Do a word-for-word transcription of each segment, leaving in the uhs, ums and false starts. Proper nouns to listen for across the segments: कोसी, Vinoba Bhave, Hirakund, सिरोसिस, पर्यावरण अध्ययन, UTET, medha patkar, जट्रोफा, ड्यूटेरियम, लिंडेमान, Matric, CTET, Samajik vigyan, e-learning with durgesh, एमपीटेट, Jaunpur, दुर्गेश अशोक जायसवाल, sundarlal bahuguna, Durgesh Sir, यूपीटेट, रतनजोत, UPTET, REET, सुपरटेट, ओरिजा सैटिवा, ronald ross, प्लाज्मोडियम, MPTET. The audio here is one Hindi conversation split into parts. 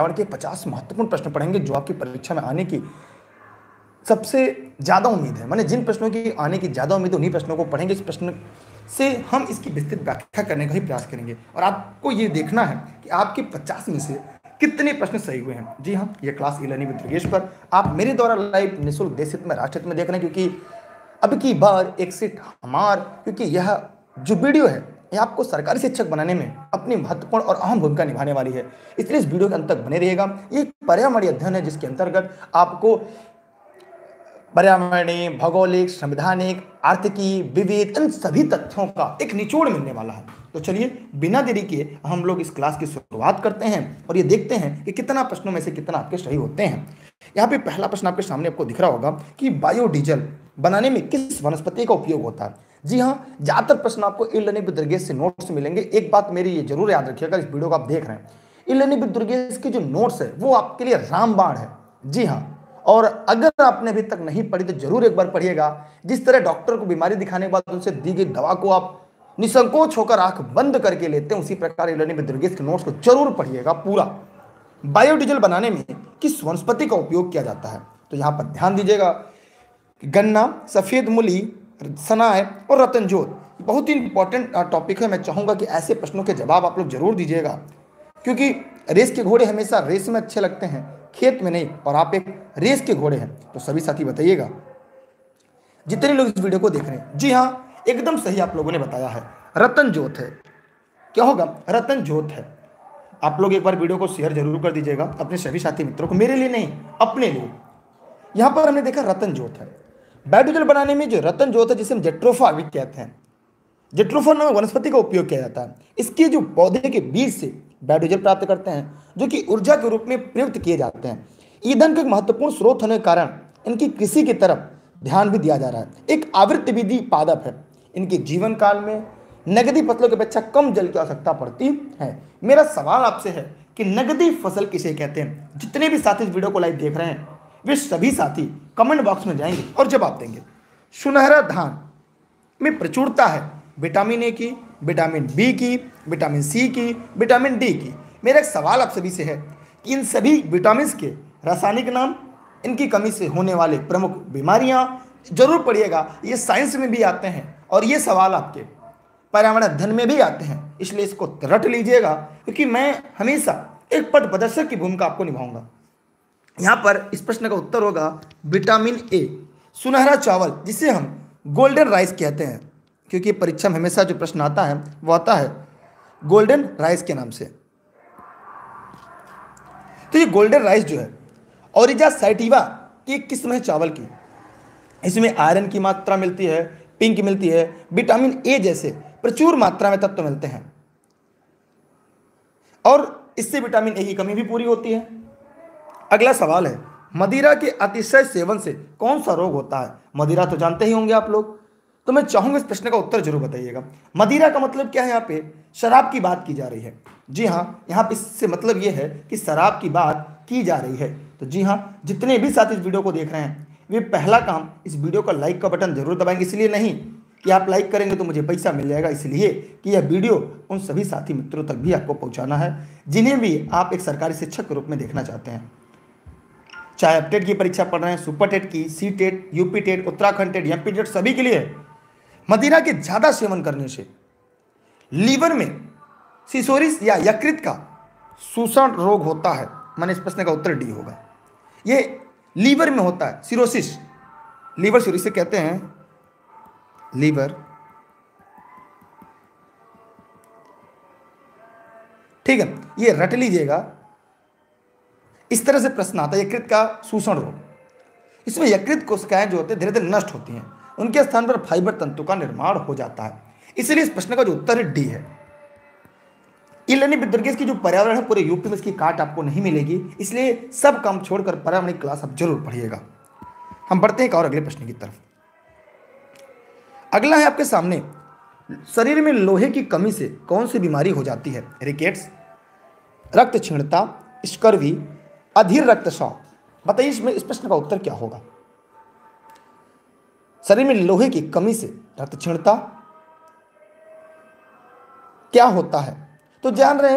के पचास महत्वपूर्ण प्रश्न पढ़ेंगे जो आपकी परीक्षा में आने की सबसे ज्यादा उम्मीद है। माने जिन प्रश्नों की आने की ज्यादा उम्मीद है उन्हीं प्रश्नों को पढ़ेंगे। इस प्रश्न से हम इसकी विस्तृत व्याख्या करने का ही प्रयास करेंगे और आपको ये देखना है कि आपके पचास में से कितने प्रश्न सही हुए हैं। जी हाँ, ये क्लास ई-लर्निंग विद दुर्गेश पर आप मेरे द्वारा लाइव निःशुल्क देश हित में राष्ट्र हित में देख रहे हैं, क्योंकि अब की बार एक सीट हमार, क्योंकि यह जो वीडियो है यह आपको सरकारी शिक्षक बनाने में अपनी महत्वपूर्ण और अहम भूमिका निभाने वाली है। इसलिए इस वीडियो के अंत तक बने रहिएगा। ये पर्यावरणीय अध्ययन है जिसके अंतर्गत आपको पर्यावरणीय, भौगोलिक, संवैधानिक, आर्थिकी, विविध इन सभी तथ्यों का एक निचोड़ मिलने वाला है। तो चलिए बिना देरी किए हम लोग इस क्लास की शुरुआत करते हैं और ये देखते हैं कि कितना प्रश्नों में से कितना आपके सही होते हैं। यहाँ पे पहला प्रश्न आपके सामने आपको दिख रहा होगा कि बायोडीजल बनाने में किस वनस्पति का उपयोग होता है। जी हाँ, ज्यादातर प्रश्न आपको ई-लर्निंग विद दुर्गेश से नोट्स मिलेंगे। एक बात मेरी ये जरूर याद रखिएगा, इस वीडियो को आप देख रहे हैं, ई-लर्निंग विद दुर्गेश की जो नोट्स है वो आपके लिए रामबाण है। जी हाँ, और अगर आपने अभी तक नहीं पढ़ी तो जरूर एक बार पढ़िएगा। जिस तरह डॉक्टर को बीमारी दिखाने के बाद उनसे दी गई दवा को आप निसंकोच होकर आंख बंद करके लेते हैं, उसी प्रकार ई-लर्निंग विद दुर्गेश के नोट्स को जरूर पढ़िएगा पूरा। बायोडीजल बनाने में किस वनस्पति का उपयोग किया जाता है, तो यहाँ पर ध्यान दीजिएगा। गन्ना, सफेद मूली, सनाय और रतनजोत बहुत ही इंपॉर्टेंट टॉपिक है। मैं चाहूंगा कि ऐसे प्रश्नों के जवाब आप लोग जरूर दीजिएगा, क्योंकि रेस के घोड़े हमेशा रेस में अच्छे लगते हैं, खेत में नहीं, और आप एक रेस के घोड़े हैं। तो सभी साथी बताइएगा, जितने लोग इस वीडियो को देख रहे हैं। जी हाँ, एकदम सही आप लोगों ने बताया है, रतनजोत है। क्या होगा? रतनजोत है। आप लोग एक बार वीडियो को शेयर जरूर कर दीजिएगा अपने सभी साथी मित्रों को, मेरे लिए नहीं, अपने लिए। यहाँ पर हमने देखा रतनजोत है। बायोडीजल बनाने में जो रतनजोत है, जिसे हम जट्रोफा भी कहते हैं, जट्रोफा नामक वनस्पति का उपयोग किया जाता है। इसके जो पौधे के बीज से बायोडीजल प्राप्त करते हैं, जो कि ऊर्जा के रूप में प्रयुक्त किए जाते हैं। ईंधन का एक महत्वपूर्ण स्रोत होने के कारण इनकी कृषि की तरफ ध्यान भी दिया जा रहा है। एक आवृत्तिविधि पादप है। इनके जीवन काल में नगदी फसलों की अपेक्षा कम जल की आवश्यकता पड़ती है। मेरा सवाल आपसे है कि नगदी फसल किसे कहते हैं? जितने भी साथी इस वीडियो को लाइव देख रहे हैं वे सभी साथी कमेंट बॉक्स में जाएंगे और जवाब देंगे। सुनहरा धान में प्रचुरता है विटामिन ए की, विटामिन बी की, विटामिन सी की, विटामिन डी की। मेरा एक सवाल आप सभी से है कि इन सभी विटामिन के रासायनिक नाम, इनकी कमी से होने वाले प्रमुख बीमारियां जरूर पढ़िएगा। ये साइंस में भी आते हैं और ये सवाल आपके पर्यावरण अध्ययन में भी आते हैं, इसलिए इसको रट लीजिएगा, क्योंकि मैं हमेशा एक पथ प्रदर्शक की भूमिका आपको निभाऊंगा। यहाँ पर इस प्रश्न का उत्तर होगा विटामिन ए। सुनहरा चावल, जिसे हम गोल्डन राइस कहते हैं, क्योंकि परीक्षा में हमेशा जो प्रश्न आता है वो आता है गोल्डन राइस के नाम से। तो ये गोल्डन राइस जो है ओरिजा सैटिवा की एक किस्म है चावल की। इसमें आयरन की मात्रा मिलती है, पिंक मिलती है, विटामिन ए जैसे प्रचुर मात्रा में तत्व मिलते हैं, और इससे विटामिन ए की कमी भी पूरी होती है। अगला सवाल है, मदिरा के अतिशय सेवन से कौन सा रोग होता है? मदिरा तो जानते ही होंगे आप लोग, तो मैं चाहूंगा इस प्रश्न का उत्तर जरूर बताइएगा। मदिरा का मतलब क्या है? यहाँ पे शराब की बात की जा रही है। जी हाँ, यहाँ पे इससे मतलब ये है कि शराब की बात की जा रही है। तो जी हाँ, जितने भी साथी इस वीडियो को देख रहे हैं वे पहला काम इस वीडियो का लाइक का बटन जरूर दबाएंगे। इसलिए नहीं कि आप लाइक करेंगे तो मुझे पैसा मिल जाएगा, इसलिए कि यह वीडियो उन सभी साथी मित्रों तक भी आपको पहुँचाना है जिन्हें भी आप एक सरकारी शिक्षक के रूप में देखना चाहते हैं। चाहे यूपीटेट की परीक्षा पढ़ रहे हैं, सुपरटेट की, CTET, यूपीटेट, Uttarakhand TET, एमपीटेट, सभी के लिए मदिरा के ज्यादा सेवन करने से लीवर में सिसोरिस या यकृत का शोषण रोग होता है। माने इस प्रश्न का उत्तर डी होगा। ये लीवर में होता है, सिरोसिस, लीवर सिरोसिस कहते हैं। लीवर, ठीक है, ये रट लीजिएगा। इस तरह से प्रश्न आता है यकृत का शोषण रोग। इसमें यकृत कोशिकाएं जो होती हैं धीरे धीरे नष्ट होती हैं, उनके स्थान पर फाइबर तंतु का निर्माण हो जाता है। इसलिए इस प्रश्न का जो उत्तर है डी है। ई-लर्निंग विद दुर्गेश की जो पर्यावरण है पूरे यूपी में इसकी काट आपको नहीं मिलेगी, इसलिए सब काम छोड़कर पर्यावरण क्लास आप जरूर पढ़िएगा। हम बढ़ते हैं एक और अगले प्रश्न की तरफ। अगला है आपके सामने, शरीर में लोहे की कमी से कौन सी बीमारी हो जाती है? रिकेट्स, रक्त क्षीणता, स्कर्वी, अधीर रक्तचाप। बताइए इसमें इस प्रश्न का उत्तर क्या होगा? शरीर में लोहे की कमी से रक्त क्षीणता क्या होता है? तो जान रहे,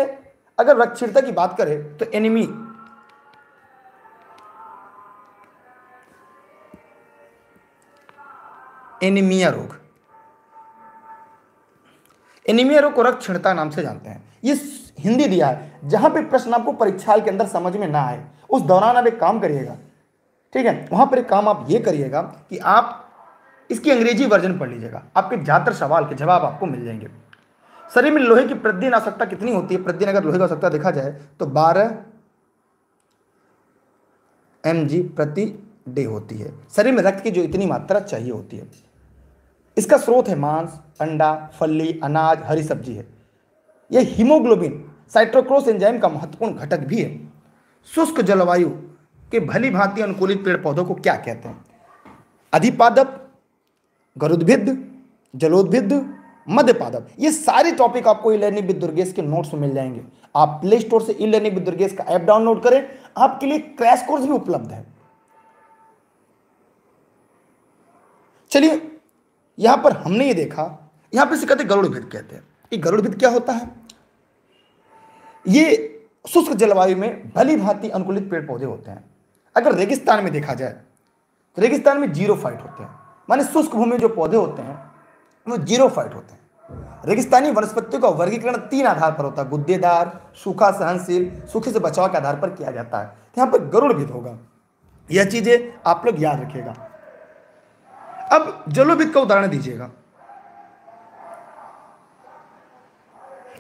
अगर रक्त क्षीणता की बात करें तो एनीमी एनीमिया रोग। एनीमिया रोग को रक्त क्षीणता नाम से जानते हैं। ये हिंदी दिया है, जहां पे प्रश्न आपको परीक्षा के अंदर समझ में ना आए उस दौरान आप एक काम करिएगा, ठीक है, वहां पर एक काम आप ये करिएगा कि आप इसकी अंग्रेजी वर्जन पढ़ लीजिएगा, आपके ज्यादातर सवाल के जवाब आपको मिल जाएंगे। शरीर में लोहे की प्रतिदिन आवश्यकता कितनी होती है? प्रतिदिन अगर लोहे की आवश्यकता देखा जाए तो बारह एमजी प्रति डे होती है। शरीर में रक्त की जो इतनी मात्रा चाहिए होती है, इसका स्रोत है मांस, अंडा, फली, अनाज, हरी सब्जी है। यह हीमोग्लोबिन साइटोक्रोस एंजाइम का महत्वपूर्ण घटक भी है। शुष्क जलवायु के भली भांति अनुकूलित पेड़ पौधों को क्या कहते हैं? अधिपादप, गरुदभिद, जलोदभिद, मध्यपादप। ये सारे टॉपिक आपको ई-लर्निंग विद दुर्गेश के नोट्स में मिल जाएंगे। आप प्ले स्टोर से ई-लर्निंग विद दुर्गेश का ऐप डाउनलोड करें, आपके लिए क्रैश कोर्स भी उपलब्ध है। चलिए, यहां पर हमने ये देखा, यहां पर इसे कहते हैं गरुड़भिद कहते हैं। ये गरुड़भिद क्या होता है? ये शुष्क जलवायु में भली भांति अनुकूलित पेड़ पौधे होते हैं। अगर रेगिस्तान में देखा जाए तो रेगिस्तान में जीरो फाइट होते हैं, माने शुष्क भूमि में जो पौधे होते हैं वो जीरो फाइट होते हैं। रेगिस्तानी वनस्पतियों का वर्गीकरण तीन आधार पर होता है, गुद्देदार, सूखा सहनशील, सूखे से बचाव के आधार पर किया जाता है। यहाँ पर गरुड़भिद होगा, यह चीजें आप लोग याद रखिएगा। अब जलोभिद का उदाहरण दीजिएगा।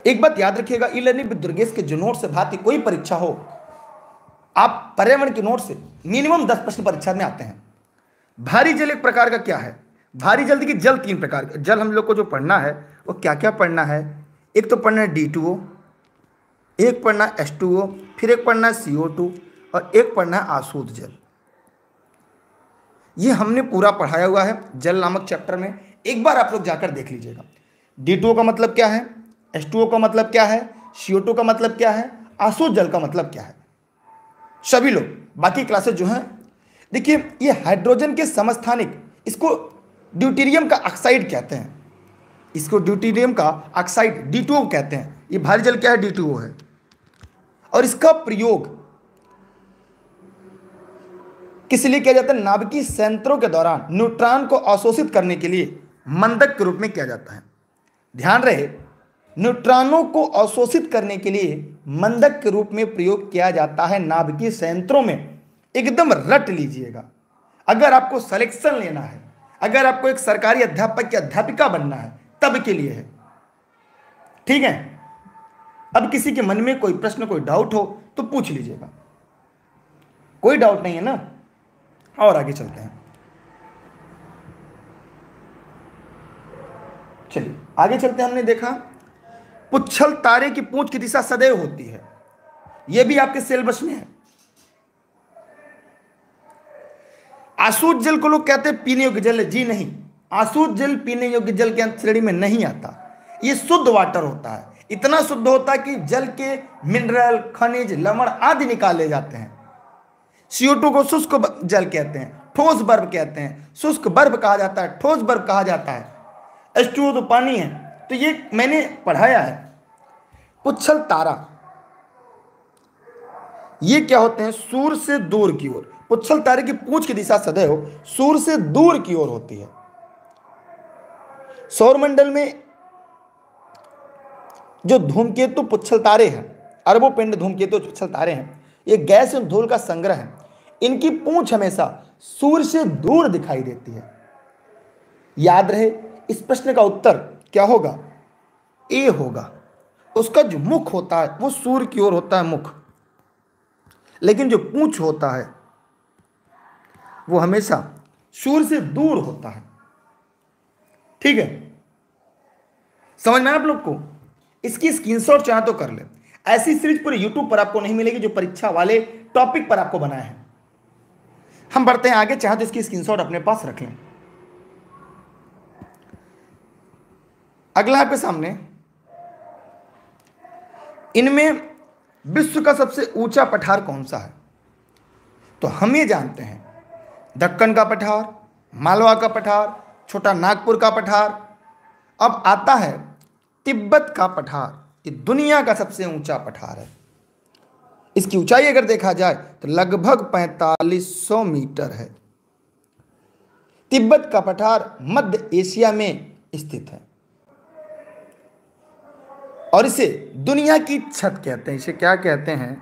एक बात याद रखिएगा, ई-लर्निंग विद दुर्गेश के जो नोट से भांति कोई परीक्षा हो, आप पर्यावरण के नोट से मिनिमम दस प्रश्न परीक्षा में आते हैं। भारी जल एक प्रकार का क्या है? भारी जल की जल तीन प्रकार का जल हम लोग को जो पढ़ना है वो क्या क्या पढ़ना है? एक तो पढ़ना है डी टू ओ, एक पढ़ना है एच टू ओ, फिर एक पढ़ना है सी ओ टू और एक पढ़ना है आशुद्ध जल। ये हमने पूरा पढ़ाया हुआ है जल नामक चैप्टर में, एक बार आप लोग जाकर देख लीजिएगा। डी टू ओ का मतलब क्या है, एच टू ओ का मतलब क्या है, सी ओ टू का मतलब क्या है, आशुद्ध जल का मतलब क्या है। सभी लोग बाकी क्लासेस जो हैं, देखिए ये हाइड्रोजन के समस्थानिक, इसको ड्यूटेरियम का ऑक्साइड कहते हैं, इसको ड्यूटेरियम का ऑक्साइड डी टू ओ कहते हैं। ये भारी जल क्या है? डी टू ओ है। और इसका प्रयोग किस लिए किया जाता है? नाभिकीय संयंत्रों के दौरान न्यूट्रॉन को अवशोषित करने के लिए मंदक के रूप में किया जाता है। ध्यान रहे, न्यूट्रॉनों को अवशोषित करने के लिए मंदक के रूप में प्रयोग किया जाता है नाभिकीय संयंत्रों में। एकदम रट लीजिएगा, अगर आपको सिलेक्शन लेना है, अगर आपको एक सरकारी अध्यापक या अध्यापिका बनना है, तब के लिए है, ठीक है। अब किसी के मन में कोई प्रश्न, कोई डाउट हो तो पूछ लीजिएगा, कोई डाउट नहीं है ना। और आगे चलते हैं, चलिए आगे चलते हैं। हमने देखा पुच्छल तारे की पूंछ की दिशा सदैव होती है, यह भी आपके सिलेबस में है। आशुद्ध जल को लोग कहते हैं पीने योग्य जल, जी नहीं, आशुद्ध जल पीने योग्य जल के अंत श्रेणी में नहीं आता। यह शुद्ध वाटर होता है, इतना शुद्ध होता है कि जल के मिनरल, खनिज, लवण आदि निकाले जाते हैं। सी ओ टू को शुष्क जल कहते हैं, ठोस बर्फ कहते हैं, शुष्क बर्फ कहा जाता है, ठोस बर्फ कहा जाता है। एच टू ओ तो पानी है, तो ये मैंने पढ़ाया है। पुच्छल तारा ये क्या होते हैं? सूर्य से दूर की ओर, पुच्छल तारे की पूंछ की दिशा सदैव सूर्य से दूर की ओर होती है। सौरमंडल में जो धूमकेतु पुच्छल तारे हैं, अरबों पिंड धूमकेतु पुच्छल तारे हैं, ये गैस और धूल का संग्रह है। इनकी पूंछ हमेशा सूर्य से दूर दिखाई देती है। याद रहे, इस प्रश्न का उत्तर क्या होगा? ए होगा। उसका जो मुख होता है वो सूर्य की ओर होता है मुख, लेकिन जो पूंछ होता है वो हमेशा सूर्य से दूर होता है, ठीक है। समझ में आया आप लोग को? इसकी स्क्रीनशॉट चाहे तो कर ले। ऐसी सीरीज पूरे यूट्यूब पर आपको नहीं मिलेगी जो परीक्षा वाले टॉपिक पर आपको बनाए हैं। हम बढ़ते हैं आगे, चाहे तो इसकी स्क्रीनशॉट अपने पास रख लें। अगला आपके सामने, इनमें विश्व का सबसे ऊंचा पठार कौन सा है? तो हम ये जानते हैं दक्कन का पठार, मालवा का पठार, छोटा नागपुर का पठार। अब आता है तिब्बत का पठार, ये दुनिया का सबसे ऊंचा पठार है। इसकी ऊंचाई अगर देखा जाए तो लगभग पैंतालीस सौ मीटर है। तिब्बत का पठार मध्य एशिया में स्थित है और इसे दुनिया की छत कहते हैं। इसे क्या कहते हैं?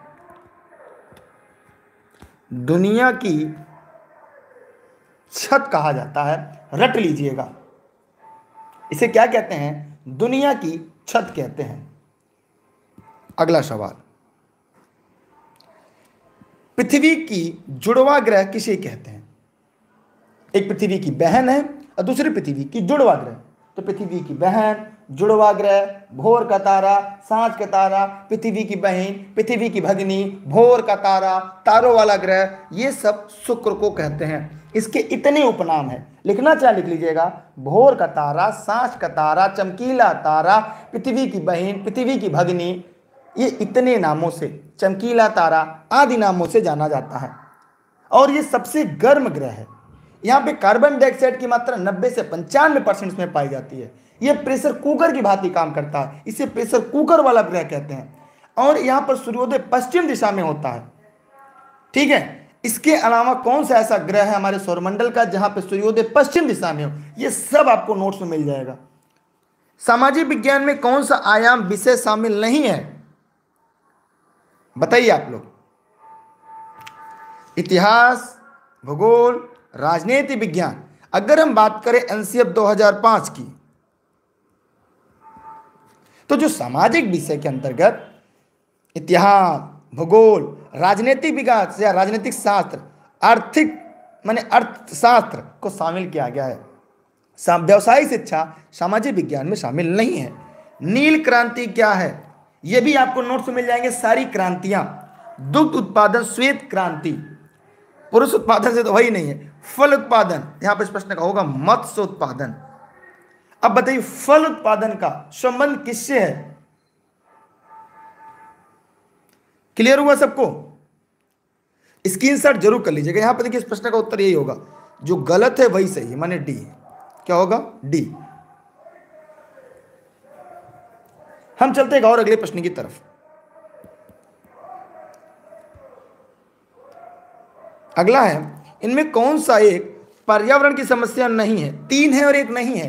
दुनिया की छत कहा जाता है। रट लीजिएगा, इसे क्या कहते हैं? दुनिया की छत कहते हैं। अगला सवाल, पृथ्वी की जुड़वा ग्रह किसे कहते हैं? एक पृथ्वी की बहन है और दूसरी पृथ्वी की जुड़वा ग्रह। तो पृथ्वी की बहन, जुड़वा ग्रह, भोर का तारा, सांझ का तारा, पृथ्वी की बहन, पृथ्वी की भगनी, भोर का तारा, तारों वाला ग्रह, ये सब शुक्र को कहते हैं। इसके इतने उपनाम हैं, लिखना चाहे लिख लीजिएगा। भोर का तारा, सांझ का तारा, चमकीला तारा, पृथ्वी की बहन, पृथ्वी की भगनी, ये इतने नामों से, चमकीला तारा आदि नामों से जाना जाता है और ये सबसे गर्म ग्रह है। यहाँ पे कार्बन डाइऑक्साइड की मात्रा नब्बे से पंचानवे परसेंट में पाई जाती है। ये प्रेशर कुकर की भांति काम करता है, इसे प्रेशर कुकर वाला ग्रह कहते हैं। और यहाँ पर सूर्योदय पश्चिम दिशा में होता है, ठीक है। इसके अलावा कौन सा ऐसा ग्रह है हमारे सौरमंडल का जहाँ पे सूर्योदय पश्चिम दिशा में हो? ये सब आपको नोट्स में मिल जाएगा। सामाजिक विज्ञान में कौन सा आयाम विषय शामिल नहीं है? बताइए आप लोग। इतिहास, भूगोल, राजनीति विज्ञान। अगर हम बात करें एनसीएफ दो हज़ार पाँच की, तो जो सामाजिक विषय के अंतर्गत इतिहास, भूगोल, राजनीतिक विकास या राजनीतिक शास्त्र, आर्थिक माने अर्थशास्त्र को शामिल किया गया है। व्यवसायिक शिक्षा सामाजिक विज्ञान में शामिल नहीं है। नील क्रांति क्या है, ये भी आपको नोट्स मिल जाएंगे। सारी क्रांतियां, दुग्ध उत्पादन श्वेत क्रांति, पुरुष उत्पादन से तो वही नहीं है। फल उत्पादन, यहाँ पर प्रश्न का होगा मत्स्य उत्पादन। अब बताइए फल उत्पादन का संबंध किससे है? क्लियर हुआ सबको? स्क्रीनशॉट जरूर कर लीजिएगा। यहाँ पर देखिए इस प्रश्न का उत्तर यही होगा, जो गलत है वही सही है, माने डी। क्या होगा? डी। हम चलते हैं और अगले प्रश्न की तरफ। अगला है, इनमें कौन सा एक पर्यावरण की समस्या नहीं है? तीन है और एक नहीं है।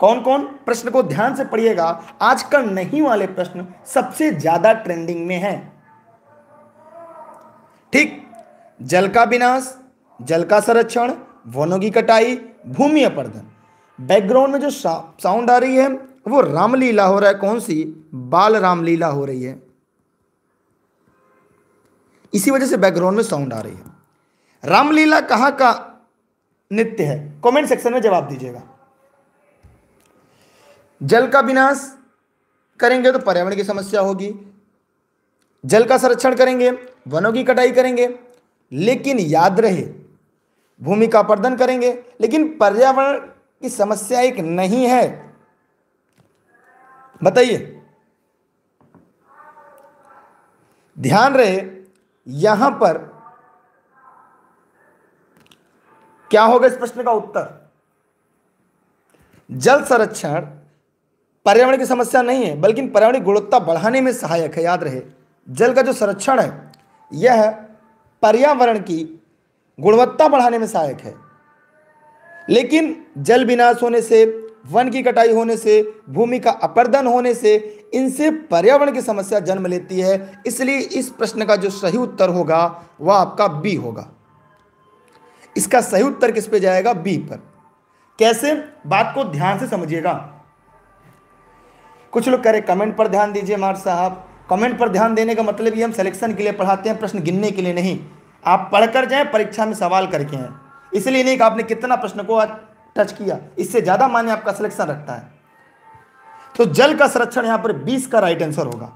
कौन कौन? प्रश्न को ध्यान से पढ़िएगा। आजकल नहीं वाले प्रश्न सबसे ज्यादा ट्रेंडिंग में है। ठीक, जल का विनाश, जल का संरक्षण, वनों की कटाई, भूमि अपरदन। बैकग्राउंड में जो साउंड आ रही है वो रामलीला हो रहा है। कौन सी? बाल रामलीला हो रही है, इसी वजह से बैकग्राउंड में साउंड आ रही है। रामलीला कहाँ का नृत्य है? कमेंट सेक्शन में जवाब दीजिएगा। जल का विनाश करेंगे तो पर्यावरण की समस्या होगी, जल का संरक्षण करेंगे, वनों की कटाई करेंगे, लेकिन याद रहे भूमि का अपरदन करेंगे, लेकिन पर्यावरण की समस्या एक नहीं है। बताइए, ध्यान रहे यहां पर क्या होगा इस प्रश्न का उत्तर? जल संरक्षण पर्यावरण की समस्या नहीं है, बल्कि पर्यावरण की गुणवत्ता बढ़ाने में सहायक है। याद रहे, जल का जो संरक्षण है यह पर्यावरण की गुणवत्ता बढ़ाने में सहायक है, लेकिन जल विनाश होने से, वन की कटाई होने से, भूमि का अपरदन होने से, इनसे पर्यावरण की समस्या जन्म लेती है। इसलिए इस प्रश्न का जो सही उत्तर होगा वह आपका बी होगा। इसका सही उत्तर किस पे जाएगा? बी पर। कैसे? बात को ध्यान से समझिएगा। कुछ लोग कह रहे कमेंट पर ध्यान दीजिए मार साहब। कमेंट पर ध्यान देने का मतलब ये, हम सिलेक्शन के लिए पढ़ाते हैं, प्रश्न गिनने के लिए नहीं। आप पढ़कर जाएं, परीक्षा में सवाल करके आए, इसलिए नहीं कि आपने कितना प्रश्न को टच किया, इससे ज्यादा माने आपका सिलेक्शन रखता है। तो जल का संरक्षण यहां पर बीस का राइट आंसर होगा।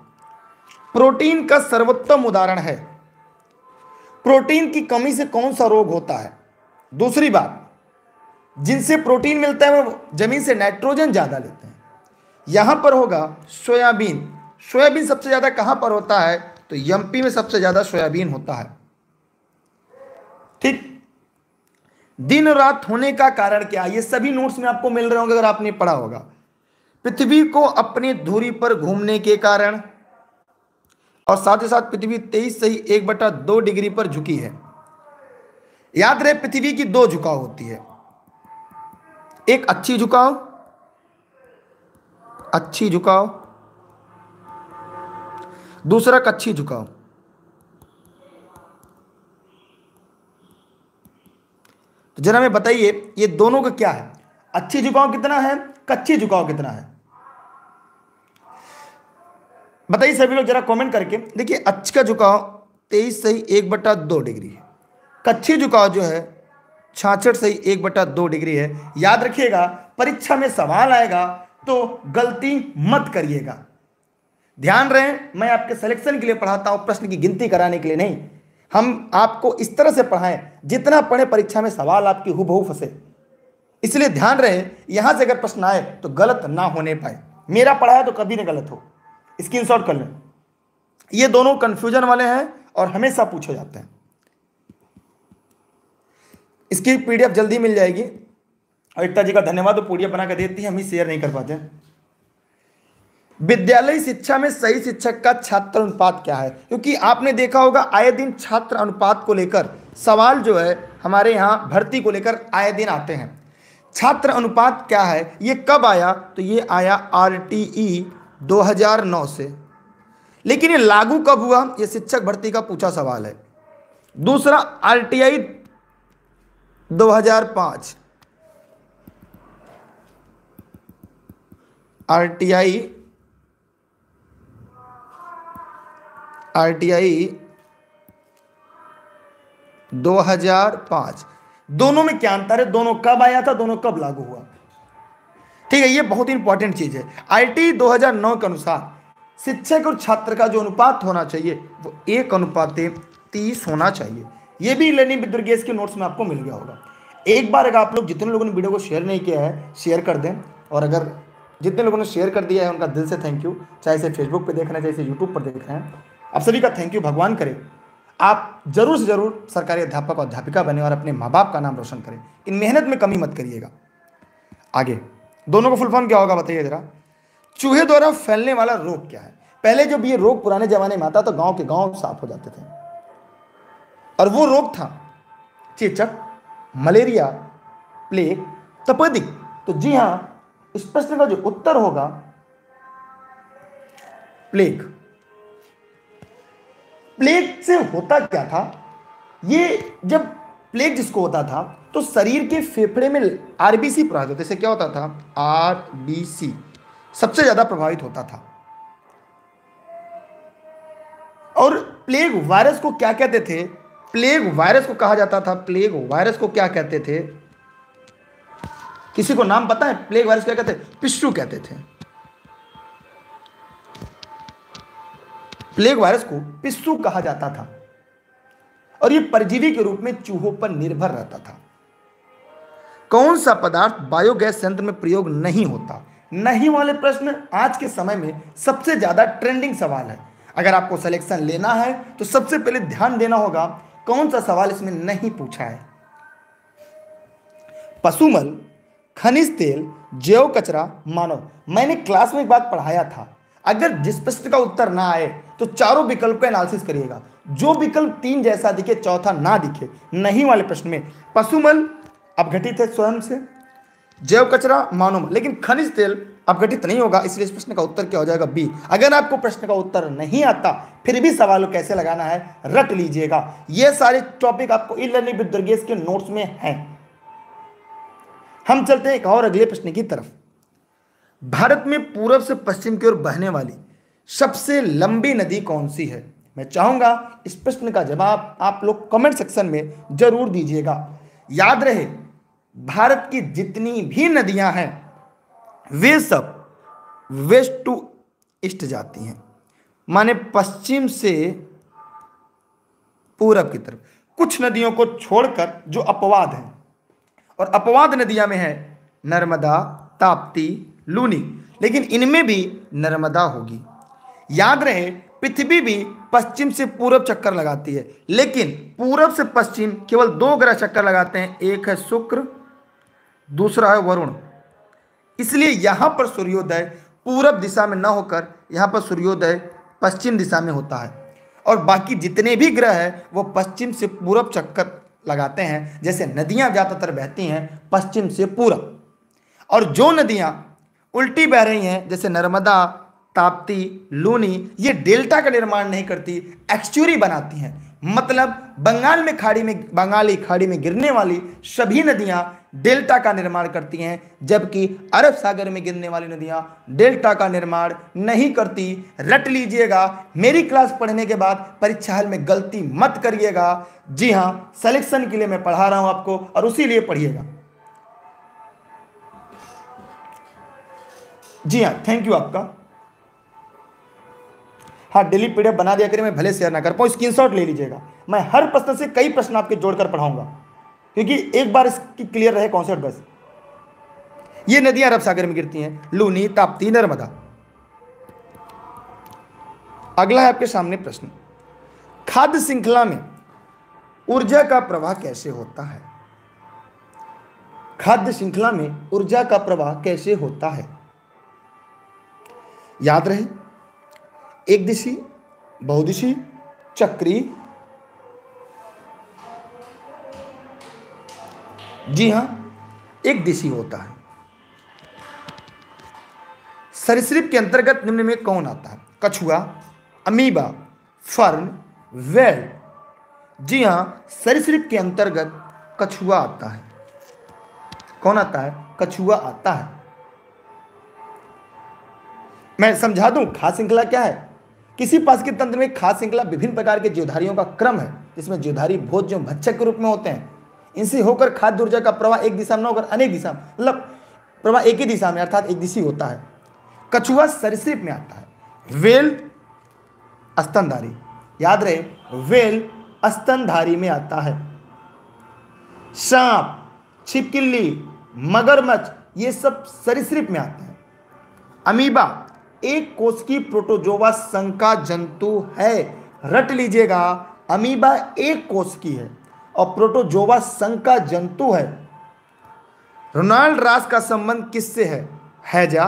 प्रोटीन का सर्वोत्तम उदाहरण है। प्रोटीन की कमी से कौन सा रोग होता है? दूसरी बात, जिनसे प्रोटीन मिलता है वो जमीन से नाइट्रोजन ज्यादा लेते हैं। यहां पर होगा सोयाबीन। सोयाबीन सबसे ज्यादा कहां पर होता है? तो एमपी में सबसे ज्यादा सोयाबीन होता है। ठीक, दिन और रात होने का कारण क्या? ये सभी नोट्स में आपको मिल रहे होंगे अगर आपने पढ़ा होगा। पृथ्वी को अपनी धुरी पर घूमने के कारण, और साथ ही साथ पृथ्वी तेईस से ही एक बटा दो डिग्री पर झुकी है। याद रहे पृथ्वी की दो झुकाव होती है, एक अच्छी झुकाव, अच्छी झुकाव, दूसरा कच्ची झुकाव। तो जरा हमें बताइए ये दोनों का क्या है, अच्छी झुकाव कितना है, कच्ची झुकाव कितना है, बताइए सभी लोग जरा कमेंट करके। देखिए अच्छी का झुकाव तेईस सही एक बटा दो डिग्री है, कच्ची झुकाव जो है छियासठ सही एक बटा दो डिग्री है। याद रखिएगा परीक्षा में सवाल आएगा तो गलती मत करिएगा। ध्यान रहे मैं आपके सिलेक्शन के लिए पढ़ाता हूं, प्रश्न की गिनती कराने के लिए नहीं। हम आपको इस तरह से पढ़ाएं जितना पढ़े परीक्षा में सवाल आपकी हूबहू फंसे, इसलिए ध्यान रहे यहां से अगर प्रश्न आए तो गलत ना होने पाए। मेरा पढ़ाया तो कभी ना गलत हो, स्क्रीनशॉट कर लें। ये दोनों कंफ्यूजन वाले हैं और हमेशा पूछे जाते हैं। इसकी पीडीएफ जल्दी मिल जाएगी और एकता जी का धन्यवाद, वो पीडीएफ बना कर देती है, हम ही शेयर नहीं कर पाते। विद्यालय शिक्षा में सही शिक्षक का छात्र अनुपात क्या है, क्योंकि आपने देखा होगा आए दिन छात्र अनुपात को लेकर सवाल जो है हमारे यहाँ भर्ती को लेकर आए दिन आते हैं। छात्र अनुपात क्या है, ये कब आया, तो ये आया आरटीई दो हज़ार नौ से, लेकिन ये लागू कब हुआ, ये शिक्षक भर्ती का पूछा सवाल है। दूसरा आरटीआई दो हज़ार पाँच, आरटीआई आरटीआई दो हज़ार पाँच, दोनों में क्या अंतर है, दोनों कब आया था, दोनों कब लागू हुआ, ठीक है, ये बहुत इंपॉर्टेंट चीज है। आरटीआई दो हज़ार नौ के अनुसार शिक्षक और छात्र का जो अनुपात होना चाहिए वो एक अनुपात तीस होना चाहिए। ये भी ई-लर्निंग विद दुर्गेश के नोट्स में आपको मिल गया होगा। एक बार अगर आप लोग जितने लोगों ने वीडियो को शेयर नहीं किया है शेयर कर दें, और अगर जितने लोगों ने शेयर कर दिया है उनका दिल से थैंक यू, चाहे इसे फेसबुक पर देख रहे हैं, चाहे इसे यूट्यूब पर देख रहे हैं, आप सभी का थैंक यू। भगवान करे आप जरूर से जरूर सरकारी अध्यापक और अध्यापिका बने और अपने माँ बाप का नाम रोशन करें। इन मेहनत में कमी मत करिएगा। आगे दोनों का फुल फॉर्म क्या होगा बताइए जरा। चूहे द्वारा फैलने वाला रोग क्या है, पहले जब ये रोग पुराने जमाने में आता तो गांव के गांव साफ हो जाते थे, और वो रोग था चेचक, मलेरिया, प्लेग, तपेदिक। तो जी हां, इस प्रश्न का जो उत्तर होगा प्लेग। प्लेग से होता क्या था, ये जब प्लेग जिसको होता था तो शरीर के फेफड़े में आरबीसी प्रभावित होते, इससे क्या होता था, आरबीसी सबसे ज्यादा प्रभावित होता था। और प्लेग वायरस को क्या कहते थे, प्लेग वायरस को कहा जाता था, प्लेग वायरस को क्या कहते थे, किसी को नाम पता है, प्लेग वायरस क्या कहते थे, पिस्सू कहते थे। प्लेग वायरस को पिस्सू कहा जाता था, और यह परजीवी के रूप में चूहों पर निर्भर रहता था। कौन सा पदार्थ बायोगैस संयंत्र में प्रयोग नहीं होता, नहीं वाले प्रश्न आज के समय में सबसे ज्यादा ट्रेंडिंग सवाल है। अगर आपको सिलेक्शन लेना है तो सबसे पहले ध्यान देना होगा कौन सा सवाल इसमें नहीं पूछा है। पशुमल, खनिज तेल, जैव कचरा, मानव। मैंने क्लास में एक बात पढ़ाया था, अगर जिस प्रश्न का उत्तर ना आए तो चारों विकल्प का एनालिसिस करिएगा, जो विकल्प तीन जैसा दिखे चौथा ना दिखे। नहीं वाले प्रश्न में पशुमल अपघटित है स्वयं से, जैव कचरा मानव, लेकिन खनिज तेल अपघटित नहीं होगा, इसलिए इस प्रश्न का उत्तर क्या हो जाएगा, बी। अगर आपको प्रश्न का उत्तर नहीं आता फिर भी सवाल कैसे लगाना है रट लीजिएगा। ये सारे टॉपिक आपको ई लर्निंग विद दुर्गेश के नोट्स में हैं। हम चलते हैं एक और अगले प्रश्न की तरफ। भारत में पूर्व से पश्चिम की ओर बहने वाली सबसे लंबी नदी कौन सी है। मैं चाहूंगा इस प्रश्न का जवाब आप लोग कमेंट सेक्शन में जरूर दीजिएगा। याद रहे भारत की जितनी भी नदियां हैं वे सब वेस्ट टू ईस्ट जाती हैं, माने पश्चिम से पूरब की तरफ। कुछ नदियों को छोड़कर जो अपवाद हैं, और अपवाद नदियां में है नर्मदा, ताप्ती, लूनी, लेकिन इनमें भी नर्मदा होगी। याद रहे पृथ्वी भी पश्चिम से पूरब चक्कर लगाती है, लेकिन पूरब से पश्चिम केवल दो ग्रह चक्कर लगाते हैं, एक है शुक्र, दूसरा है वरुण। इसलिए यहाँ पर सूर्योदय पूरब दिशा में न होकर यहाँ पर सूर्योदय पश्चिम दिशा में होता है, और बाकी जितने भी ग्रह हैं वो पश्चिम से पूरब चक्कर लगाते हैं। जैसे नदियाँ ज़्यादातर बहती हैं पश्चिम से पूरब, और जो नदियां उल्टी बह रही हैं जैसे नर्मदा, ताप्ती, लूनी, ये डेल्टा का निर्माण नहीं करती, एक्स्ट्यूरी बनाती हैं। मतलब बंगाल में खाड़ी में बंगाली खाड़ी में गिरने वाली सभी नदियां डेल्टा का निर्माण करती हैं, जबकि अरब सागर में गिरने वाली नदियां डेल्टा का निर्माण नहीं करती। रट लीजिएगा, मेरी क्लास पढ़ने के बाद परीक्षा हल में गलती मत करिएगा। जी हाँ, सिलेक्शन के लिए मैं पढ़ा रहा हूं आपको और उसी लिए पढ़िएगा। जी हाँ, थैंक यू आपका। हाँ, डेली पीडीएफ बना दिया करें, मैं भले शेयर ना कर पाऊँ, स्क्रीनशॉट ले लीजिएगा। मैं हर प्रश्न से कई प्रश्न आपके जोड़कर पढ़ाऊंगा, क्योंकि एक बार इसकी क्लियर रहे कॉन्सेप्ट बस। ये नदियां अरब सागर में गिरती हैं, लूनी, ताप्ती, नर्मदा। अगला है आपके सामने प्रश्न, खाद्य श्रृंखला में ऊर्जा का प्रवाह कैसे होता है? खाद्य श्रृंखला में ऊर्जा का प्रवाह कैसे होता है? याद रहे, एक दिशी, बहुदिशी, चक्री। जी हां, एक दिशी होता है। सरीसृप के अंतर्गत निम्न में कौन आता है? कछुआ, अमीबा, फर्न, व्हेल। जी हां, सरीसृप के अंतर्गत कछुआ आता है। कौन आता है? कछुआ आता है। मैं समझा दूं खाद्य श्रृंखला क्या है। किसी पाचन तंत्र में खाद्य श्रृंखला विभिन्न प्रकार के जीवधारियों का क्रम है, जिसमें जीवधारी भोज्य एवं भक्षक के रूप में होते हैं। इनसे होकर खाद्य ऊर्जा का प्रवाह एक दिशा में न होकर अनेक दिशा, मतलब प्रवाह एक ही दिशा में, अर्थात एक दिशी होता है। कछुआ सरीसृप में आता है। व्हेल स्तनधारी, याद रहे, व्हेल स्तनधारी में आता है। सांप, छिपकली, मगरमच्छ, ये सब सरीसृप में आते हैं। अमीबा एक कोश की प्रोटोजोवा संघ का जंतु है। रट लीजिएगा, अमीबा एक कोश की है और प्रोटोजोवा संघ का जंतु है। रोनाल्ड रॉस का संबंध किससे है? हैजा,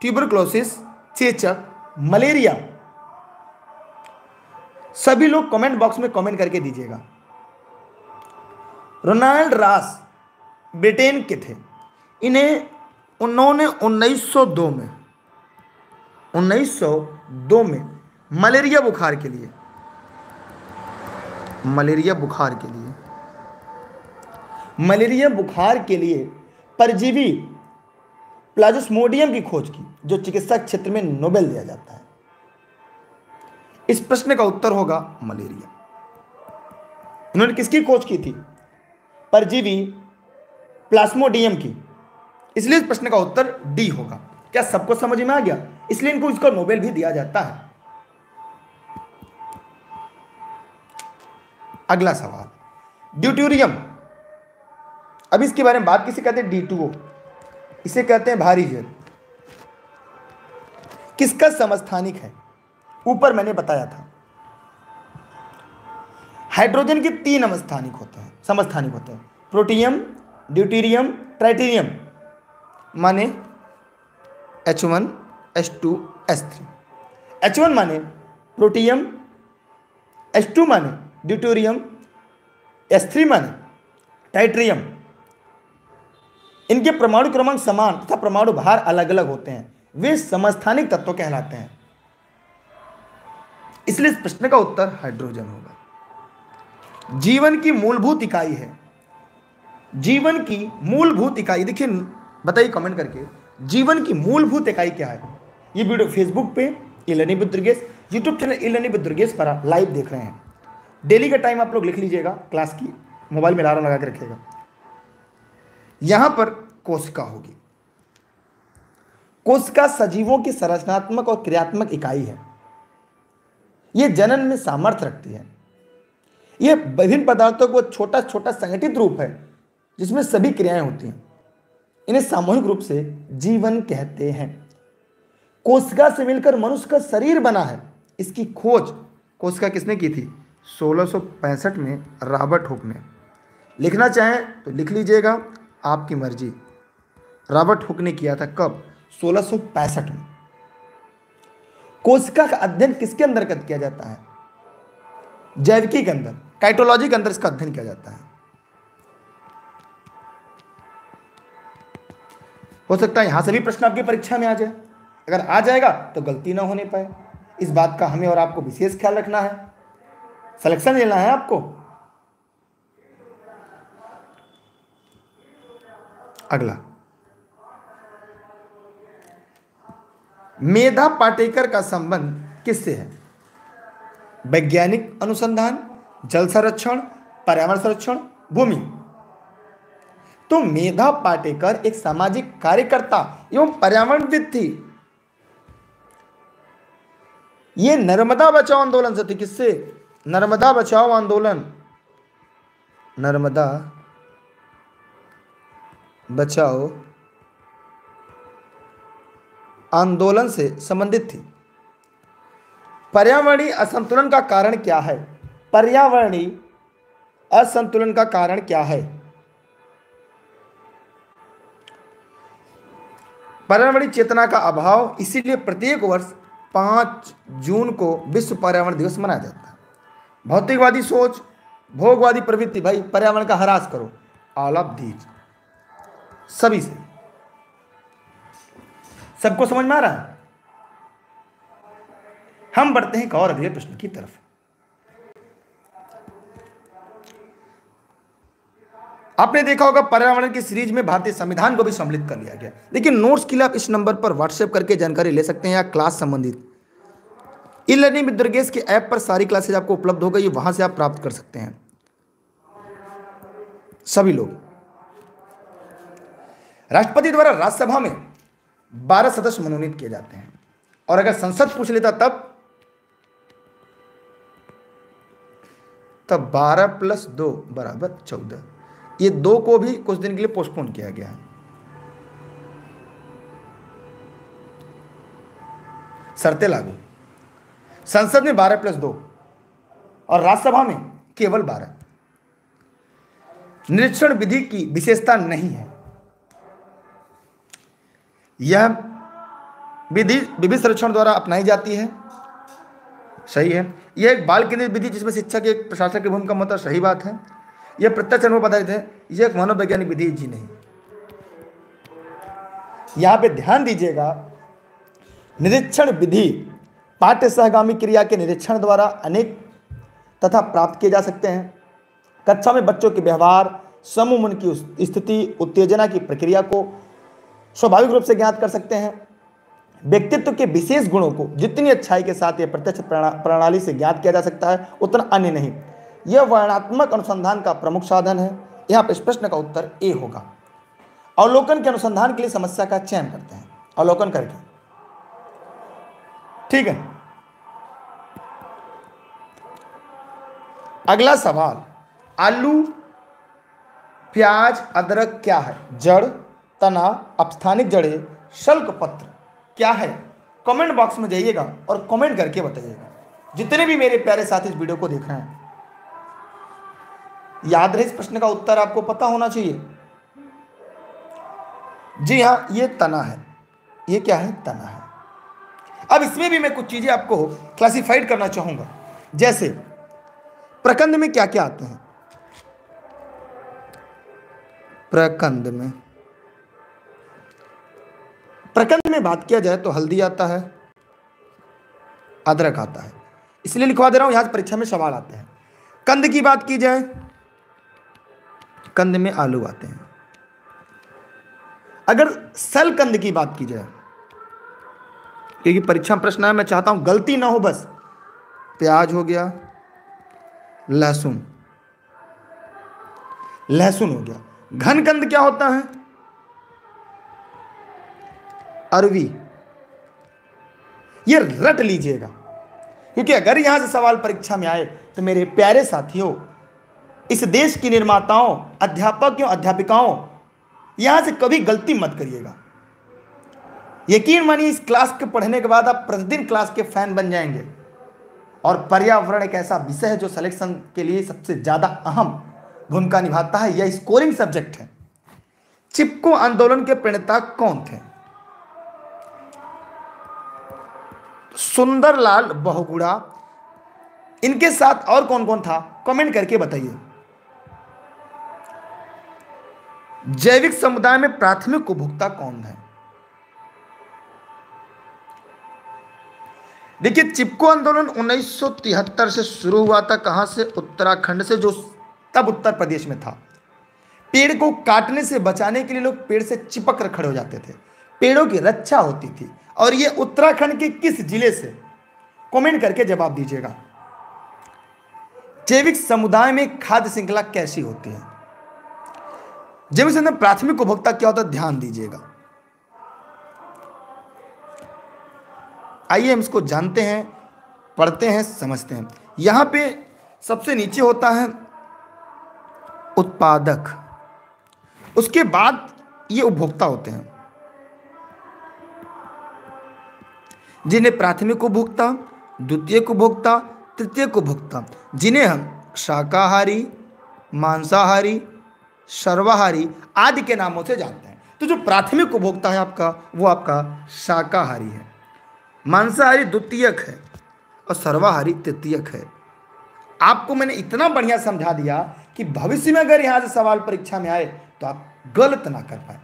ट्यूबरक्लोसिस, चेचक, मलेरिया। सभी लोग कमेंट बॉक्स में कमेंट करके दीजिएगा। रोनाल्ड रॉस ब्रिटेन के थे। इन्हें उन्होंने उन्नीस सौ दो में उन्नीस सौ दो में मलेरिया बुखार के लिए मलेरिया बुखार के लिए मलेरिया बुखार के लिए परजीवी प्लाज्मोडियम की खोज की, जो चिकित्सा क्षेत्र में नोबेल दिया जाता है। इस प्रश्न का उत्तर होगा मलेरिया। उन्होंने किसकी खोज की थी? परजीवी प्लाज्मोडियम की, इसलिए इस प्रश्न का उत्तर डी होगा। क्या सबको समझ में आ गया? इसलिए इनको इसको नोबेल भी दिया जाता है। अगला सवाल, ड्यूट्यूरियम। अब इसके बारे में बात किसे कहते हैं? डी टू ओ, इसे कहते हैं भारी जल। किसका समस्थानिक है? ऊपर मैंने बताया था, हाइड्रोजन के तीन अवस्थानिक होते हैं, समस्थानिक होते हैं, प्रोटियम, ड्यूटेरियम, ट्राइटेरियम, माने H one, H two, H three. H one माने प्रोटियम, एच टू माने ड्यूटेरियम, एच थ्री माने ट्राइटेरियम। इनके परमाणु क्रमांक समान तथा परमाणु भार अलग अलग होते हैं। वे समस्थानिक तत्व कहलाते हैं, इसलिए इस प्रश्न का उत्तर हाइड्रोजन होगा। जीवन की मूलभूत इकाई है। जीवन की मूलभूत इकाई, देखिए बताइए कमेंट करके, जीवन की मूलभूत इकाई क्या है। ये वीडियो फेसबुक पे e-learning with Durgesh, YouTube channel e-learning with Durgesh पर लाइव देख रहे हैं। डेली का टाइम आप लोग लिख लीजिएगा, क्लास की मोबाइल में अलार्म लगा के रखिएगा। यहाँ पर कोशिका होगी। कोशिका सजीवों की संरचनात्मक और क्रियात्मक इकाई है। ये जनन में सामर्थ्य रखती है। यह विभिन्न पदार्थों को छोटा छोटा संगठित रूप है, जिसमें सभी क्रियाएं होती हैं। इन्हें सामूहिक रूप से जीवन कहते हैं। कोशिका से मिलकर मनुष्य का शरीर बना है। इसकी खोज कोशिका किसने की थी? सोलह सौ पैंसठ में रॉबर्ट हुक ने। लिखना चाहें तो लिख लीजिएगा, आपकी मर्जी। रॉबर्ट हुक ने किया था, कब? सोलह सौ पैंसठ में। कोशिका का अध्ययन किसके अंतर्गत किया जाता है? जैविकी के अंदर, काइटोलॉजी के अंदर इसका अध्ययन किया जाता है। हो सकता है यहाँ से भी प्रश्न आपकी परीक्षा में आ जाए। अगर आ जाएगा तो गलती ना होने पाए, इस बात का हमें और आपको विशेष ख्याल रखना है। सिलेक्शन लेना है आपको। अगला, मेधा पाटेकर का संबंध किससे है? वैज्ञानिक अनुसंधान, जल संरक्षण, पर्यावरण संरक्षण, भूमि। तो मेधा पाटेकर एक सामाजिक कार्यकर्ता एवं पर्यावरणविद थी। ये नर्मदा बचाओ आंदोलन से थी। किससे? नर्मदा बचाओ आंदोलन, नर्मदा बचाओ आंदोलन से संबंधित थी। पर्यावरणीय असंतुलन का कारण क्या है? पर्यावरणीय असंतुलन का कारण क्या है? पर्यावरणीय चेतना का अभाव, इसीलिए प्रत्येक वर्ष पाँच जून को विश्व पर्यावरण दिवस मनाया जाता है। भौतिकवादी सोच, भोगवादी प्रवृत्ति, भाई पर्यावरण का ह्रास करो, ऑल ऑफ दीज। सभी से सबको समझ में आ रहा है। हम बढ़ते हैं एक और अगले प्रश्न की तरफ। आपने देखा होगा पर्यावरण की सीरीज में भारतीय संविधान को भी सम्मिलित कर लिया गया। लेकिन नोट्स के लिए आप इस नंबर पर व्हाट्सएप करके जानकारी ले सकते हैं या क्लास संबंधित ई लर्निंग विद दुर्गेश के ऐप पर सारी क्लासेज आपको उपलब्ध हो गई, वहां से आप प्राप्त कर सकते हैं। सभी लोग, राष्ट्रपति द्वारा राज्यसभा में बारह सदस्य मनोनीत किए जाते हैं, और अगर संसद पूछ लेता तब तब बारह प्लस दो बराबर चौदह। ये दो को भी कुछ दिन के लिए पोस्टपोन किया गया है। शर्तें लागू, संसद में बारह प्लस दो और राज्यसभा में केवल बारह। निरीक्षण विधि की विशेषता नहीं है। यह विधि विभिन्न संरक्षण द्वारा अपनाई जाती है, सही है। यह एक बाल केंद्रित विधि जिसमें शिक्षक एक प्रशासक की भूमिका होता है, सही बात है। यह प्रत्यक्ष अनुभव आधारित है। यह एक मनोवैज्ञानिक विधि जी नहीं। यहाँ पे ध्यान दीजिएगा, निरीक्षण विधि पाठ्य सहगामी क्रिया के निरीक्षण द्वारा अनेक तथा प्राप्त किए जा सकते हैं। कक्षा में बच्चों के व्यवहार, समूहन की स्थिति, उत्तेजना की प्रक्रिया को स्वाभाविक रूप से ज्ञात कर सकते हैं। व्यक्तित्व के विशेष गुणों को जितनी अच्छाई के साथ यह प्रत्यक्ष प्रणाली से ज्ञात किया जा सकता है, उतना अन्य नहीं। यह वर्णनात्मक अनुसंधान का प्रमुख साधन है। यहाँ पर इस प्रश्न का उत्तर ए होगा। अवलोकन के अनुसंधान के लिए समस्या का चयन करते हैं, अवलोकन करके, ठीक है। अगला सवाल, आलू, प्याज, अदरक क्या है? जड़, तना, अपस्थानिक जड़े, शल्क पत्र क्या है? कमेंट बॉक्स में जाइएगा और कमेंट करके बताइएगा। जितने भी मेरे प्यारे साथी इस वीडियो को देख रहे हैं, याद रहे इस प्रश्न का उत्तर आपको पता होना चाहिए। जी हाँ, ये तना है। ये क्या है? तना है। अब इसमें भी मैं कुछ चीजें आपको क्लासिफाइड करना चाहूंगा, जैसे प्रकंद में क्या क्या आते हैं। प्रकंद में प्रकंद में बात किया जाए तो हल्दी आता है, अदरक आता है, इसलिए लिखवा दे रहा हूं, यहां परीक्षा में सवाल आते हैं। कंद की बात की जाए, कंद में आलू आते हैं। अगर सलकंद की बात की जाए, क्योंकि परीक्षा में प्रश्न है, मैं चाहता हूं गलती ना हो, बस प्याज हो गया, लहसुन लहसुन हो गया। घनकंद क्या होता है? अरवी। ये रट लीजिएगा, क्योंकि अगर यहां से सवाल परीक्षा में आए तो मेरे प्यारे साथियों, इस देश की निर्माताओं, अध्यापकों, अध्यापिकाओं, यहां से कभी गलती मत करिएगा। यकीन मानिए, इस क्लास के पढ़ने के बाद आप प्रतिदिन क्लास के फैन बन जाएंगे। और पर्यावरण एक ऐसा विषय है जो सिलेक्शन के लिए सबसे ज्यादा अहम भूमिका निभाता है। यह स्कोरिंग सब्जेक्ट है। चिपको आंदोलन के प्रणेता कौन थे? सुंदरलाल बहुगुणा। इनके साथ और कौन कौन था? कमेंट करके बताइए। जैविक समुदाय में प्राथमिक उपभोक्ता कौन है? देखिए चिपको आंदोलन उन्नीस सौ तिहत्तर से शुरू हुआ था। कहां से? उत्तराखंड से, जो तब उत्तर प्रदेश में था। पेड़ को काटने से बचाने के लिए लोग पेड़ से चिपक कर खड़े हो जाते थे, पेड़ों की रक्षा होती थी। और ये उत्तराखंड के किस जिले से? कमेंट करके जवाब दीजिएगा। जैविक समुदाय में खाद्य श्रृंखला कैसी होती है? जैविक समुदाय प्राथमिक उपभोक्ता क्या होता है, ध्यान दीजिएगा। आइए हम इसको जानते हैं, पढ़ते हैं, समझते हैं। यहाँ पे सबसे नीचे होता है उत्पादक, उसके बाद ये उपभोक्ता होते हैं जिन्हें प्राथमिक उपभोक्ता, द्वितीयक उपभोक्ता, तृतीयक उपभोक्ता, जिन्हें हम शाकाहारी, मांसाहारी, सर्वाहारी आदि के नामों से जानते हैं। तो जो प्राथमिक उपभोक्ता है आपका, वो आपका शाकाहारी है, मांसाहारी द्वितीयक है और सर्वाहारी तृतीयक है। आपको मैंने इतना बढ़िया समझा दिया कि भविष्य में अगर यहां से सवाल परीक्षा में आए तो आप गलत ना कर पाए।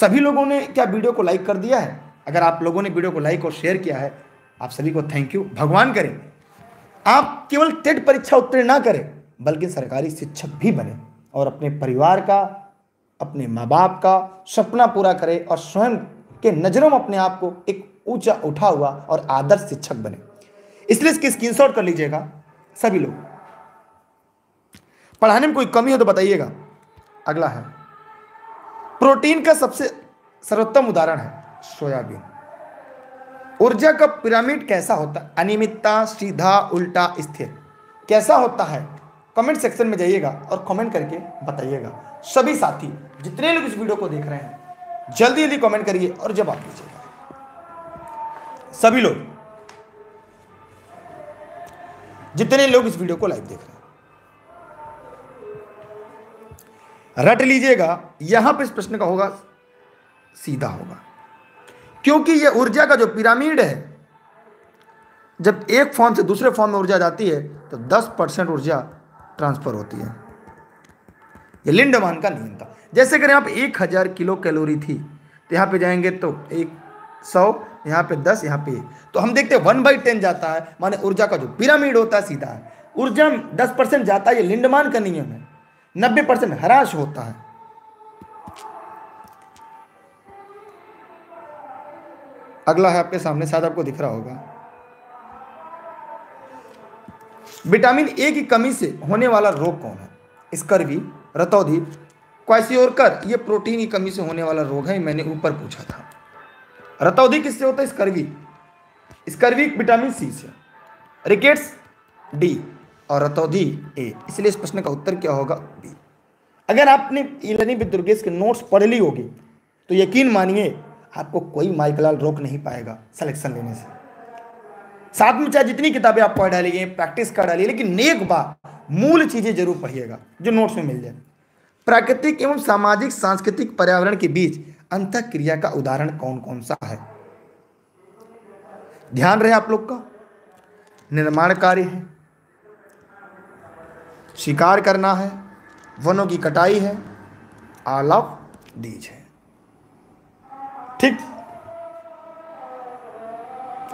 सभी लोगों ने क्या वीडियो को लाइक कर दिया है? अगर आप लोगों ने वीडियो को लाइक और शेयर किया है, आप सभी को थैंक यू। भगवान करें आप केवल टेट परीक्षा उत्तीर्ण ना करें, बल्कि सरकारी शिक्षक भी बने और अपने परिवार का, अपने माँ बाप का सपना पूरा करें और स्वयं के नजरों में अपने आप को एक ऊंचा उठा हुआ और आदर्श शिक्षक बने। इसलिए इसकी स्क्रीनशॉट कर लीजिएगा सभी लोग। पढ़ाने में कोई कमी हो तो बताइएगा। अगला है प्रोटीन का सबसे सर्वोत्तम उदाहरण है सोयाबीन। ऊर्जा का पिरामिड कैसा होता है? अनियमितता, सीधा, उल्टा, स्थिर, कैसा होता है? कमेंट सेक्शन में जाइएगा और कमेंट करके बताइएगा। सभी साथी जितने लोग इस वीडियो को देख रहे हैं, जल्दी जल्दी कमेंट करिए और जवाब दीजिएगा सभी लोग, जितने लोग इस वीडियो को लाइव देख रहे हैं। रट लीजिएगा, यहां पर इस प्रश्न का होगा सीधा होगा, क्योंकि यह ऊर्जा का जो पिरामिड है, जब एक फॉर्म से दूसरे फॉर्म में ऊर्जा जाती है तो दस परसेंट ऊर्जा ट्रांसफर होती है। यह लिंडेमान का नियम था। जैसे अगर यहाँ पे एक हज़ार किलो कैलोरी थी तो यहाँ पे जाएंगे तो एक सौ, यहाँ पे दस, यहाँ पे तो हम देखते हैं वन बाई टेन जाता है। माने ऊर्जा का जो पिरामिड होता है सीधा है, ऊर्जा दस परसेंट जाता है, ये लिंडेमान का नियम है। नब्बे परसेंट ह्रास होता है। अगला है आपके सामने, शायद आपको दिख रहा होगा, विटामिन ए की कमी से होने वाला रोग कौन है? स्कर्वी, रतौधी, क्वासिओरकर, ये प्रोटीन की कमी से होने वाला रोग है। मैंने ऊपर पूछा था। रतौधी किससे होता है? स्कर्वी। स्कर्वी विटामिन सी से, रिकेट्स डी और रतौधी ए, इसलिए इस प्रश्न का उत्तर क्या होगा? बी। अगर आपने ई-लर्निंग विद दुर्गेश के नोट्स पढ़ ली होगी तो यकीन मानिए आपको कोई माइकलाल रोक नहीं पाएगा सिलेक्शन लेने से। साथ में चाहे जितनी किताबें आप पढ़ डालिए, प्रैक्टिस कर डालिए, लेकिन एक बार मूल चीजें जरूर पढ़िएगा जो नोट्स में मिल जाए। प्राकृतिक एवं सामाजिक सांस्कृतिक पर्यावरण के बीच अंतःक्रिया का उदाहरण कौन कौन सा है? ध्यान रहे आप लोग का, निर्माण कार्य है, शिकार करना है, वनों की कटाई है, आलाप बीज है। ठीक,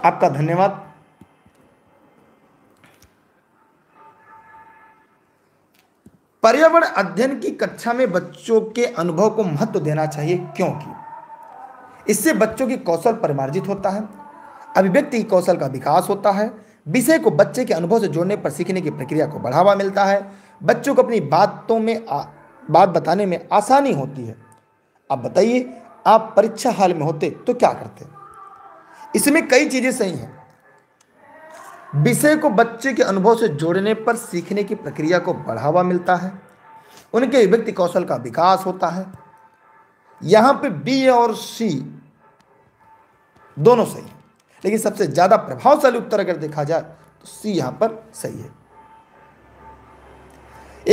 आपका धन्यवाद। पर्यावरण अध्ययन की कक्षा में बच्चों के अनुभव को महत्व देना चाहिए, क्योंकि इससे बच्चों की कौशल परिमार्जित होता है, अभिव्यक्ति कौशल का विकास होता है, विषय को बच्चे के अनुभव से जोड़ने पर सीखने की प्रक्रिया को बढ़ावा मिलता है, बच्चों को अपनी बातों में आ, बात बताने में आसानी होती है। अब बताइए आप परीक्षा हाल में होते तो क्या करते? इसमें कई चीज़ें सही हैं। विषय को बच्चे के अनुभव से जोड़ने पर सीखने की प्रक्रिया को बढ़ावा मिलता है, उनके व्यक्ति कौशल का विकास होता है। यहाँ पे बी और सी दोनों सही हैं, लेकिन सबसे ज़्यादा प्रभावशाली उत्तर अगर देखा जाए तो सी यहाँ पर सही है।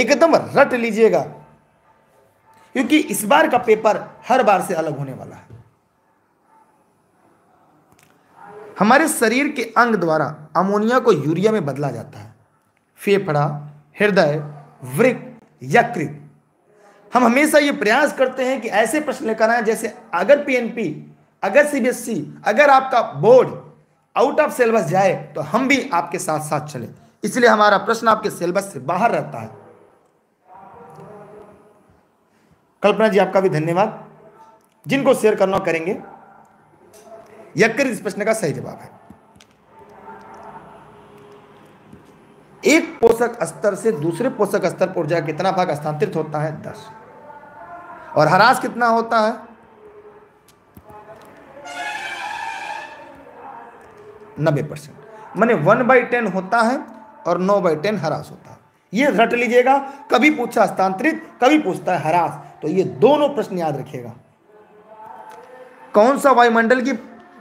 एकदम रट लीजिएगा, क्योंकि इस बार का पेपर हर बार से अलग होने वाला है। हमारे शरीर के अंग द्वारा अमोनिया को यूरिया में बदला जाता है। फेफड़ा, हृदय, वृक्क, यकृत हम हमेशा ये प्रयास करते हैं कि ऐसे प्रश्न लेकर आए जैसे अगर पीएनपी, अगर सीबीएसई, अगर आपका बोर्ड आउट ऑफ सिलेबस जाए तो हम भी आपके साथ साथ चले, इसलिए हमारा प्रश्न आपके सिलेबस से बाहर रहता है। कल्पना जी आपका भी धन्यवाद, जिनको शेयर करना करेंगे। यकर इस प्रश्न का सही जवाब है। एक पोषक स्तर से दूसरे पोषक स्तर पर ऊर्जा कितना भाग हस्तांतरित होता है? दस। और ह्रास कितना होता है? नब्बे परसेंट, माने वन बाई टेन होता है और नौ बाई टेन ह्रास होता है। ये रट लीजिएगा, कभी पूछा हस्तांतरित, कभी पूछता है ह्रास, तो ये दोनों प्रश्न याद रखिएगा। कौन सा वायुमंडल की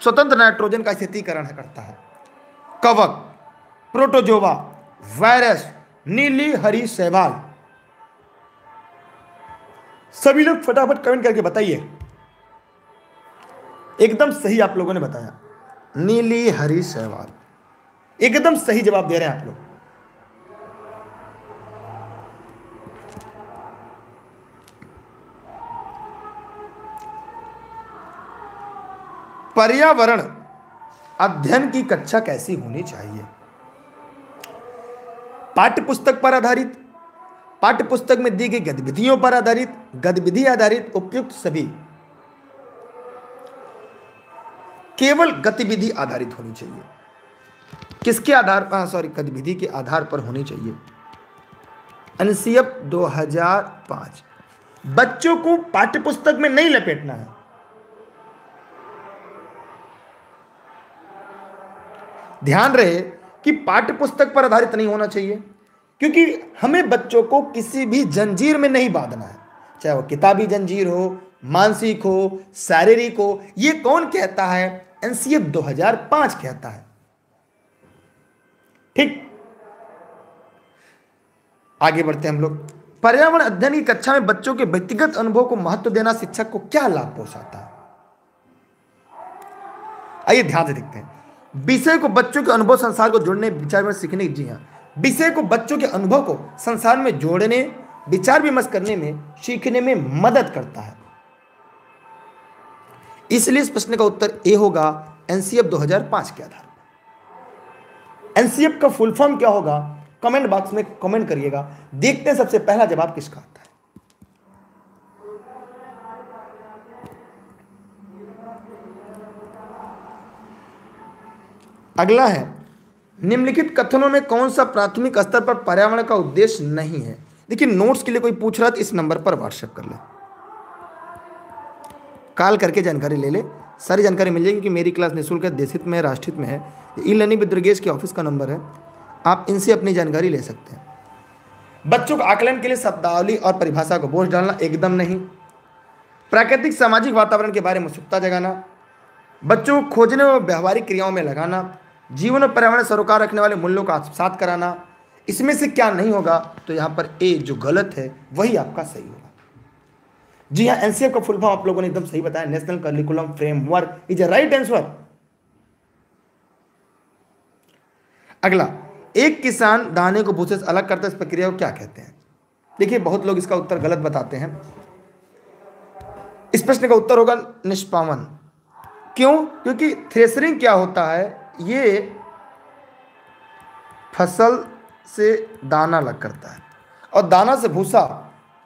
स्वतंत्र नाइट्रोजन का स्थितीकरण करता है? कवक, प्रोटोजोवा, वायरस, नीली हरी शैवाल। सभी लोग फटाफट कमेंट करके बताइए। एकदम सही आप लोगों ने बताया, नीली हरी शैवाल, एकदम सही जवाब दे रहे हैं आप लोग। पर्यावरण अध्ययन की कक्षा कैसी होनी चाहिए? पाठ्यपुस्तक पर आधारित, पाठ्यपुस्तक में दी गई गतिविधियों पर आधारित, गतिविधि आधारित, उपयुक्त सभी। केवल गतिविधि आधारित होनी चाहिए। किसके आधार पर? सॉरी, गतिविधि के आधार पर होनी चाहिए। एनसीएफ दो हजार पाँच। बच्चों को पाठ्यपुस्तक में नहीं लपेटना है। ध्यान रहे कि पाठ्यपुस्तक पर आधारित नहीं होना चाहिए, क्योंकि हमें बच्चों को किसी भी जंजीर में नहीं बांधना है, चाहे वो किताबी जंजीर हो, मानसिक हो, शारीरिक हो। ये कौन कहता है? एनसीएफ दो हजार पाँच कहता है। ठीक, आगे बढ़ते हैं हम लोग। पर्यावरण अध्ययन की कक्षा में बच्चों के व्यक्तिगत अनुभव को महत्व देना शिक्षक को क्या लाभ पहुंचाता है? आइए ध्यान से देखते हैं। विषय को बच्चों के अनुभव संसार को जोड़ने, विचार विमर्श सीखने। जी हाँ, विषय को बच्चों के अनुभव को संसार में जोड़ने, विचार विमर्श करने में, सीखने में मदद करता है। इसलिए इस प्रश्न का उत्तर ए होगा, एनसीएफ दो हजार पाँच के आधार पर। एनसीएफ का फुल फॉर्म क्या होगा? कमेंट बॉक्स में कमेंट करिएगा। देखते हैं सबसे पहला जवाब किसका आता है। अगला है, निम्नलिखित कथनों में कौन सा प्राथमिक स्तर पर पर्यावरण का उद्देश्य नहीं है? देखिए, नोट्स के लिए कोई पूछ रहा था, इस नंबर पर व्हाट्सएप कर ले, कॉल करके जानकारी ले ले, सारी जानकारी मिल जाएगी। कि मेरी क्लास निःशुल्क है, देशित में है, राष्ट्रित में है। ई लर्निंग विद दुर्गेश के ऑफिस का नंबर है, आप इनसे अपनी जानकारी ले सकते हैं। बच्चों को आकलन के लिए शब्दावली और परिभाषा को बोझ डालना, एकदम नहीं। प्राकृतिक सामाजिक वातावरण के बारे में उत्सुकता जगाना, बच्चों को खोजने और व्यवहारिक क्रियाओं में लगाना, जीवन और पर्यावरण सरोकार रखने वाले मूल्यों का आत्मसात कराना। इसमें से क्या नहीं होगा? तो यहाँ पर ए जो गलत है वही आपका सही होगा। जी हाँ, एनसीएफ का फुल फॉर्म आप लोगों ने एकदम सही बताया, national curriculum framework is a right answer. अगला, एक किसान दाने को भूसे से अलग करता है, इस प्रक्रिया को क्या कहते हैं? देखिए, बहुत लोग इसका उत्तर गलत बताते हैं। इस प्रश्न का उत्तर होगा निष्पावन। क्यों? क्योंकि थ्रेशरिंग क्या होता है? ये फसल से दाना अलग करता है और दाना से भूसा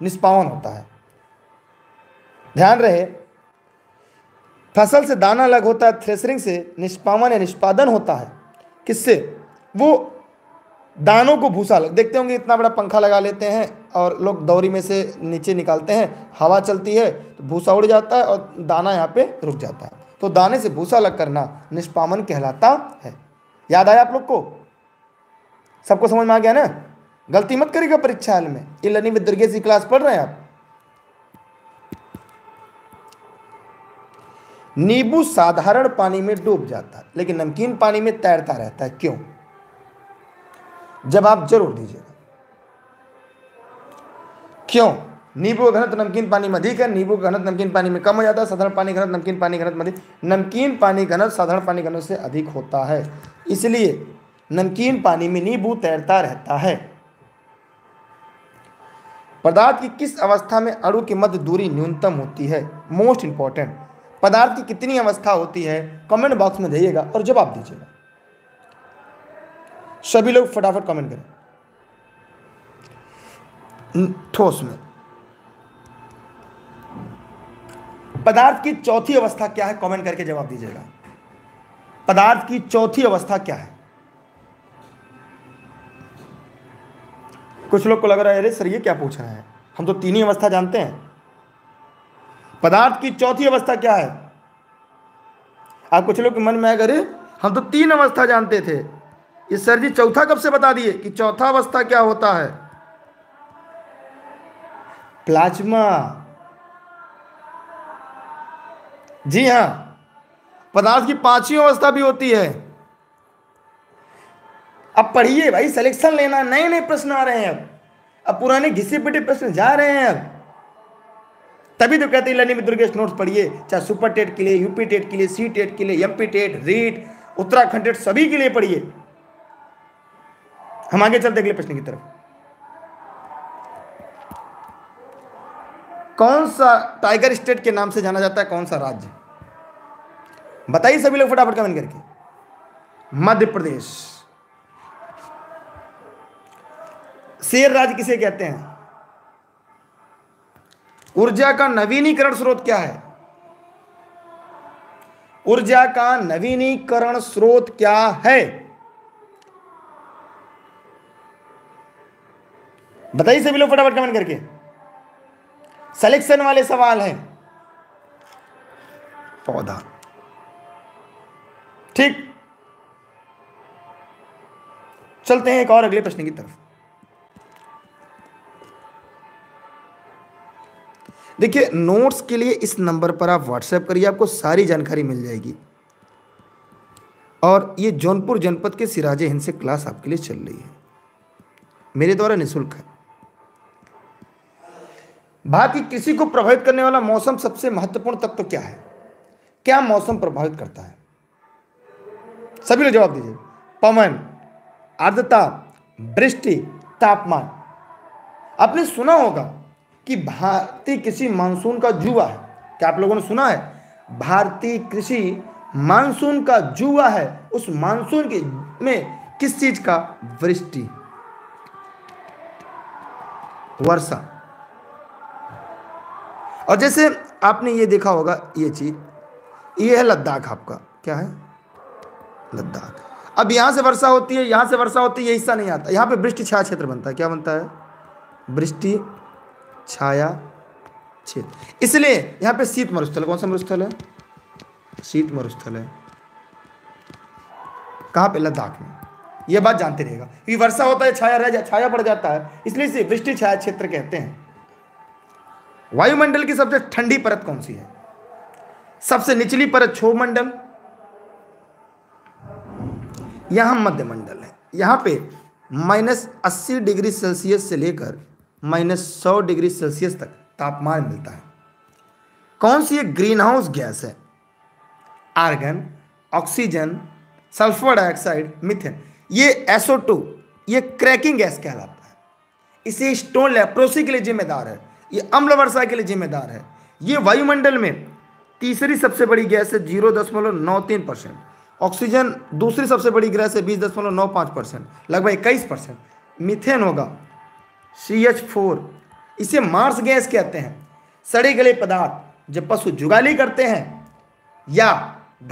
निष्पावन होता है। ध्यान रहे, फसल से दाना अलग होता है, थ्रेशरिंग से निष्पावन या निष्पादन होता है। किससे? वो दानों को भूसा अलग। देखते होंगे इतना बड़ा पंखा लगा लेते हैं और लोग दौरी में से नीचे निकालते हैं, हवा चलती है तो भूसा उड़ जाता है और दाना यहाँ पे रुक जाता है। तो दाने से भूसा अलग करना निष्पावन कहलाता है। याद आया आप लोग को? सबको समझ में आ गया ना? गलती मत करिएगा परीक्षा हाल में। ई लर्निंग विद दुर्गेश की क्लास पढ़ रहे हैं आप। नींबू साधारण पानी में डूब जाता है लेकिन नमकीन पानी में तैरता रहता है, क्यों? जवाब जरूर दीजिएगा, क्यों? नींबू का घनत्व नमकीन पानी में अधिक है, नींबू का घनत्व नमकीन पानी में कम हो जाता है, साधारण पानी घनत्व नमकीन पानी घनत्व में अधिक, नमकीन पानी घनत्व साधारण पानी घनत्व से अधिक होता है, इसलिए नमकीन पानी में नींबू तैरता रहता है। पदार्थ की किस अवस्था में अणु की मध्य दूरी न्यूनतम होती है? मोस्ट इंपॉर्टेंट, पदार्थ की कितनी अवस्था होती है? कमेंट बॉक्स में जाइएगा और जवाब दीजिएगा। सभी लोग फटाफट कमेंट करें। ठोस में पदार्थ की चौथी अवस्था क्या है? कमेंट करके जवाब दीजिएगा। पदार्थ की चौथी अवस्था क्या है? कुछ लोग को लग रहा है अरे सर ये क्या पूछ रहे हैं, हम तो तीन ही अवस्था जानते हैं। पदार्थ की चौथी अवस्था क्या है? आप कुछ लोग के मन में आएगा अरे हम तो तीन अवस्था जानते थे, ये सर जी चौथा कब से बता दिए कि चौथा अवस्था क्या होता है? प्लाज्मा। जी हाँ, पदार्थ की पांचवी अवस्था भी होती है। अब पढ़िए भाई, सिलेक्शन लेना, नए नए प्रश्न आ रहे हैं अब अब पुराने घिसे पिटे प्रश्न जा रहे हैं अब। तभी तो कहते हैं लर्निंग विद दुर्गेश नोट्स पढ़िए, चाहे सुपर टेट के लिए, यूपी टेट के लिए, सी टेट के लिए, MP TET, REET, Uttarakhand TET, सभी के लिए पढ़िए। हम आगे चलते अगले प्रश्न की तरफ। कौन सा टाइगर स्टेट के नाम से जाना जाता है? कौन सा राज्य? बताइए सभी लोग फटाफट कमेंट करके। मध्य प्रदेश। शेर राज्य किसे कहते हैं? ऊर्जा का नवीनीकरण स्रोत क्या है? ऊर्जा का नवीनीकरण स्रोत क्या है? बताइए सभी लोग फटाफट कमेंट करके। सिलेक्शन वाले सवाल हैं। पौधा। ठीक, चलते हैं एक और अगले प्रश्न की तरफ। देखिए नोट्स के लिए इस नंबर पर आप व्हाट्सएप करिए, आपको सारी जानकारी मिल जाएगी। और ये जौनपुर जनपद के सिराजे हिंद से क्लास आपके लिए चल रही है, मेरे द्वारा निःशुल्क है। भारत की कृषि को प्रभावित करने वाला मौसम सबसे महत्वपूर्ण तत्व क्या है? क्या मौसम प्रभावित करता है? सभी लोग जवाब दीजिए। पवन, आर्द्रता, वृष्टि, तापमान। आपने सुना होगा कि भारतीय कृषि मानसून का जुआ है। क्या आप लोगों ने सुना है? भारतीय कृषि मानसून का जुआ है। उस मानसून के में किस चीज का? वृष्टि, वर्षा। और जैसे आपने ये देखा होगा ये चीज, ये है लद्दाख। आपका क्या है? लद्दाख। अब यहां से वर्षा होती है, यहां से वर्षा होती है, ये हिस्सा नहीं आता। यहां पे वृष्टि छाया क्षेत्र बनता है। क्या बनता है? वृष्टि छाया क्षेत्र। इसलिए यहाँ पे शीत मरुस्थल। कौन सा मरुस्थल है? शीत मरुस्थल है। कहाँ पे? लद्दाख में। यह बात जानते रहेगा क्योंकि वर्षा होता है, छाया रह जा, छाया पड़ जाता है, इसलिए इसे वृष्टि छाया क्षेत्र कहते हैं। वायुमंडल की सबसे ठंडी परत कौन सी है? सबसे निचली परत क्षोभमंडल, यहां मध्य मंडल है। यहाँ पे माइनस अस्सी डिग्री सेल्सियस से लेकर माइनस सौ डिग्री सेल्सियस तक तापमान मिलता है। कौन सी एक ग्रीन हाउस गैस है? Argon, oxygen, sulphur dioxide, methane. ये एसओ टू, ये क्रैकिंग गैस कहलाता है। इसे स्टोन लेप्रोसी के लिए जिम्मेदार है, ये अम्ल वर्षा के लिए जिम्मेदार है। ये वायुमंडल में तीसरी सबसे बड़ी गैस है, जीरो दशमलव नौ तीन परसेंट। ऑक्सीजन दूसरी सबसे बड़ी गैस है, बीस दशमलव नौ पाँच परसेंट, लगभग इक्कीस परसेंट। मीथेन होगा सी एच फोर, इसे मार्स गैस कहते हैं। सड़े गले पदार्थ जब पशु जुगाली करते हैं या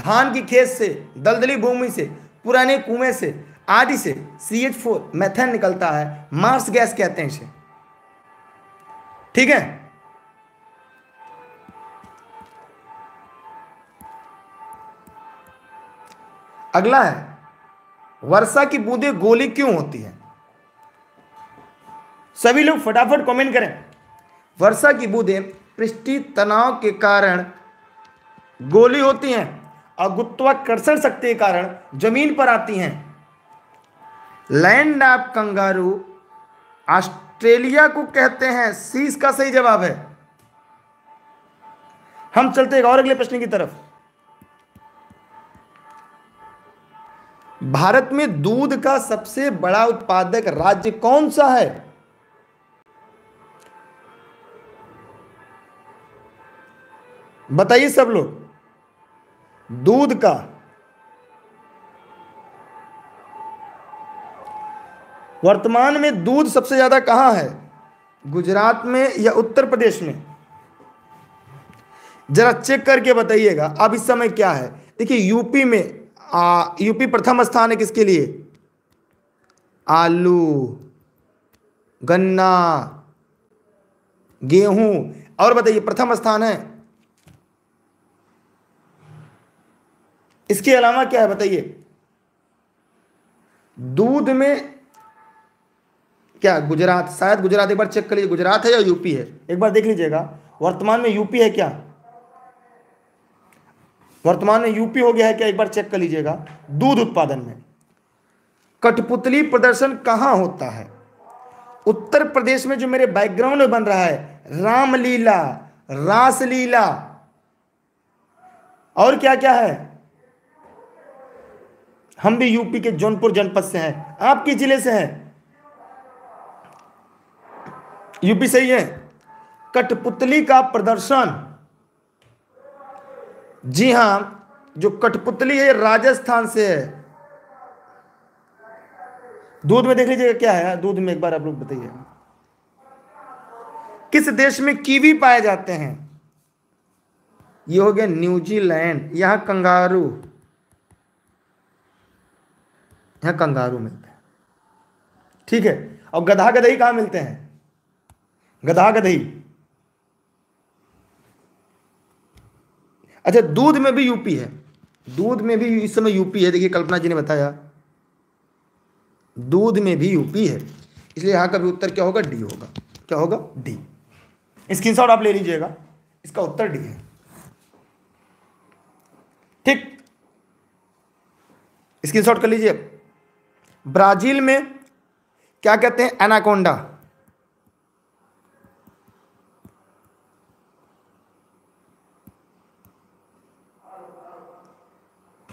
धान की खेत से, दलदली भूमि से, पुराने कुएं से आदि से सी एच फोर मेथेन निकलता है, मार्स गैस कहते हैं इसे। ठीक है, अगला है वर्षा की बूंदें गोली क्यों होती है? सभी लोग फटाफट कमेंट करें। वर्षा की बूंदें पृष्ठीय तनाव के कारण गोली होती हैं और गुरुत्वाकर्षण शक्ति के कारण जमीन पर आती हैं। लैंड नैप कंगारू ऑस्ट्रेलिया को कहते हैं। सी इसका सही जवाब है। हम चलते हैं और अगले प्रश्न की तरफ। भारत में दूध का सबसे बड़ा उत्पादक राज्य कौन सा है? बताइए सब लोग, दूध का वर्तमान में दूध सबसे ज्यादा कहाँ है, गुजरात में या उत्तर प्रदेश में? जरा चेक करके बताइएगा अब इस समय क्या है। देखिए यूपी में आ, यूपी प्रथम स्थान है किसके लिए? आलू, गन्ना, गेहूं। और बताइए प्रथम स्थान है, इसके अलावा क्या है बताइए? दूध में क्या गुजरात, शायद गुजरात, एक बार चेक कर लीजिए गुजरात है या यूपी है, एक बार देख लीजिएगा। वर्तमान में यूपी है क्या? वर्तमान में यूपी हो गया है क्या, एक बार चेक कर लीजिएगा। दूध उत्पादन में कठपुतली प्रदर्शन कहाँ होता है? उत्तर प्रदेश में, जो मेरे बैकग्राउंड में बन रहा है, रामलीला, रासलीला और क्या क्या है। हम भी यूपी के जौनपुर जनपद से हैं, आप किस जिले से हैं? यूपी सही है। कठपुतली का प्रदर्शन, जी हां, जो कठपुतली है राजस्थान से है। दूध में देख लीजिएगा क्या है दूध में, एक बार आप लोग बताइए। किस देश में कीवी पाए जाते हैं? ये हो गया न्यूजीलैंड, यहां कंगारू, यहां कंगारू मिलते हैं, ठीक है। और गधा गधई कहां मिलते हैं? गधा गधई। अच्छा दूध में भी यूपी है, दूध में भी इस समय यूपी है। देखिए कल्पना जी ने बताया दूध में भी यूपी है, इसलिए यहाँ का भी उत्तर क्या होगा? डी होगा। क्या होगा? डी। स्क्रीनशॉट आप ले लीजिएगा, इसका उत्तर डी है, ठीक। स्क्रीनशॉट कर लीजिए। ब्राजील में क्या कहते हैं? एनाकोंडा।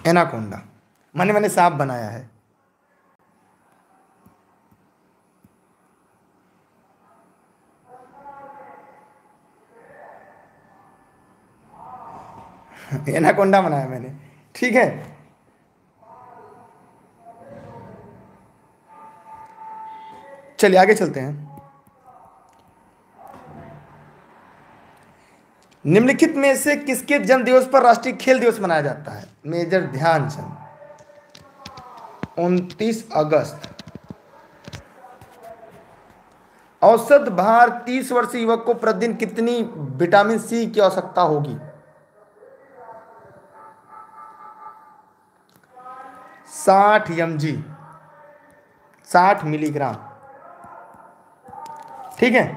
एनाकोंडा मैंने मैंने सांप बनाया है। एनाकोंडा बनाया मैंने, ठीक है। चलिए आगे चलते हैं। निम्नलिखित में से किसके जन्म दिवस पर राष्ट्रीय खेल दिवस मनाया जाता है? मेजर ध्यानचंद, उनतीस अगस्त। औसत भार तीस वर्षीय युवक को प्रतिदिन कितनी विटामिन सी की आवश्यकता होगी? साठ एम जी, साठ मिलीग्राम, ठीक है।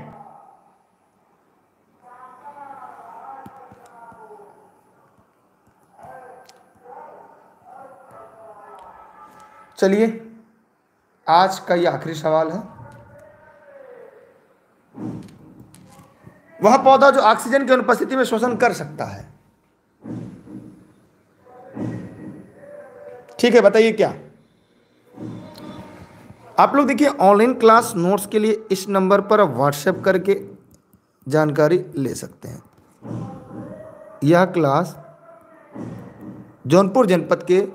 चलिए आज का ये आखिरी सवाल है। वह पौधा जो ऑक्सीजन की अनुपस्थिति में श्वसन कर सकता है, ठीक है, बताइए क्या? आप लोग देखिए ऑनलाइन क्लास नोट्स के लिए इस नंबर पर व्हाट्सएप करके जानकारी ले सकते हैं। यह क्लास जौनपुर जनपद के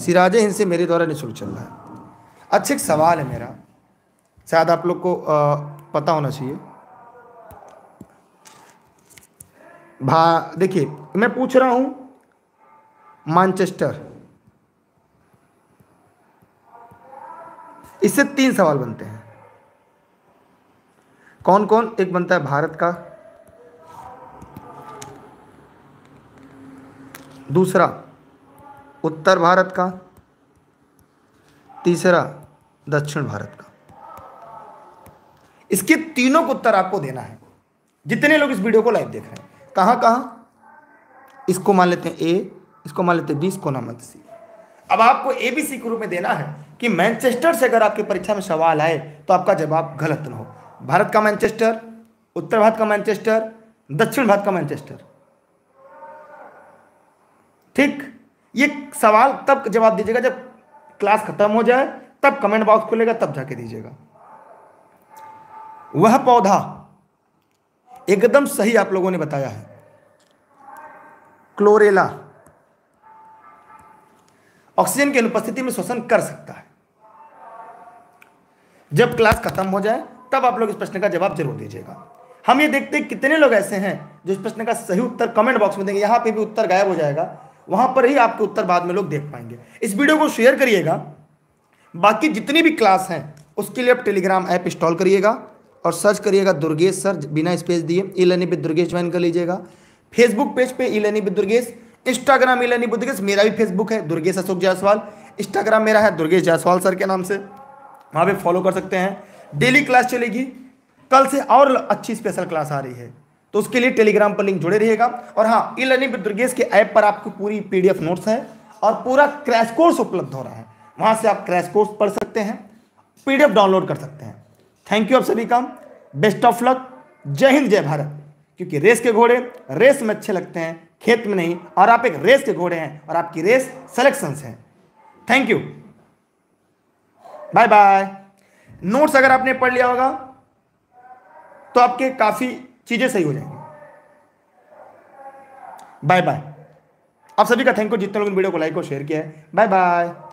सिराजे हिंद से मेरे द्वारा निःशुल्क चल रहा है। अच्छा एक सवाल है मेरा, शायद आप लोग को आ, पता होना चाहिए। भा देखिए मैं पूछ रहा हूं, मैनचेस्टर, इससे तीन सवाल बनते हैं। कौन कौन? एक बनता है भारत का, दूसरा उत्तर भारत का, तीसरा दक्षिण भारत का। इसके तीनों को उत्तर आपको देना है, जितने लोग इस वीडियो को लाइव देख रहे हैं। कहाँ कहाँ? इसको मान लेते हैं ए, इसको मान लेते हैं बी, इसको ना मत सी। अब आपको ए बी सी के रूप में देना है कि मैनचेस्टर से अगर आपकी परीक्षा में सवाल आए तो आपका जवाब गलत ना हो। भारत का मैनचेस्टर, उत्तर भारत का मैनचेस्टर, दक्षिण भारत का मैनचेस्टर, ठीक। ये सवाल तब जवाब दीजिएगा जब क्लास खत्म हो जाए, तब कमेंट बॉक्स खुलेगा, तब जाके दीजिएगा। वह पौधा एकदम सही आप लोगों ने बताया है। क्लोरेला ऑक्सीजन की अनुपस्थिति में श्वसन कर सकता है। जब क्लास खत्म हो जाए तब आप लोग इस प्रश्न का जवाब जरूर दीजिएगा। हम ये देखते हैं कितने लोग ऐसे हैं जो इस प्रश्न का सही उत्तर कमेंट बॉक्स में देंगे। यहाँ पे भी उत्तर गायब हो जाएगा, वहां पर ही आपके उत्तर बाद में लोग देख पाएंगे। इस वीडियो को शेयर करिएगा। बाकी जितनी भी क्लास हैं उसके लिए आप टेलीग्राम ऐप इंस्टॉल करिएगा और सर्च करिएगा दुर्गेश सर बिना स्पेस दिए, ई-लर्निंग विद दुर्गेश ज्वाइन कर लीजिएगा। फेसबुक पेज पे e-learning with Durgesh, Instagram e-learning with Durgesh, मेरा भी फेसबुक है दुर्गेश अशोक जायसवाल, इंस्टाग्राम मेरा है दुर्गेश जायसवाल सर के नाम से, वहाँ पे फॉलो कर सकते हैं। डेली क्लास चलेगी, कल से और अच्छी स्पेशल क्लास आ रही है तो उसके लिए टेलीग्राम पर लिंक जुड़े रहिएगा। और हाँ, ई-लर्निंग विद दुर्गेश के ऐप पर आपको पूरी पीडीएफ नोट्स है और पूरा क्रैश कोर्स उपलब्ध हो रहा है, वहाँ से आप क्रैश कोर्स पढ़ सकते हैं, पीडीएफ डाउनलोड कर सकते हैं। थैंक यू आप सभी का, बेस्ट ऑफ लक, जय हिंद जय भारत। क्योंकि रेस के घोड़े रेस में अच्छे लगते हैं, खेत में नहीं, और आप एक रेस के घोड़े हैं और आपकी रेस सिलेक्शंस हैं। Thank you, bye bye. Notes अगर आपने पढ़ लिया होगा तो आपके काफी चीजें सही हो जाएंगी। बाय बाय आप सभी का, थैंक यू जितने लोगों ने वीडियो को लाइक और शेयर किया है। Bye bye.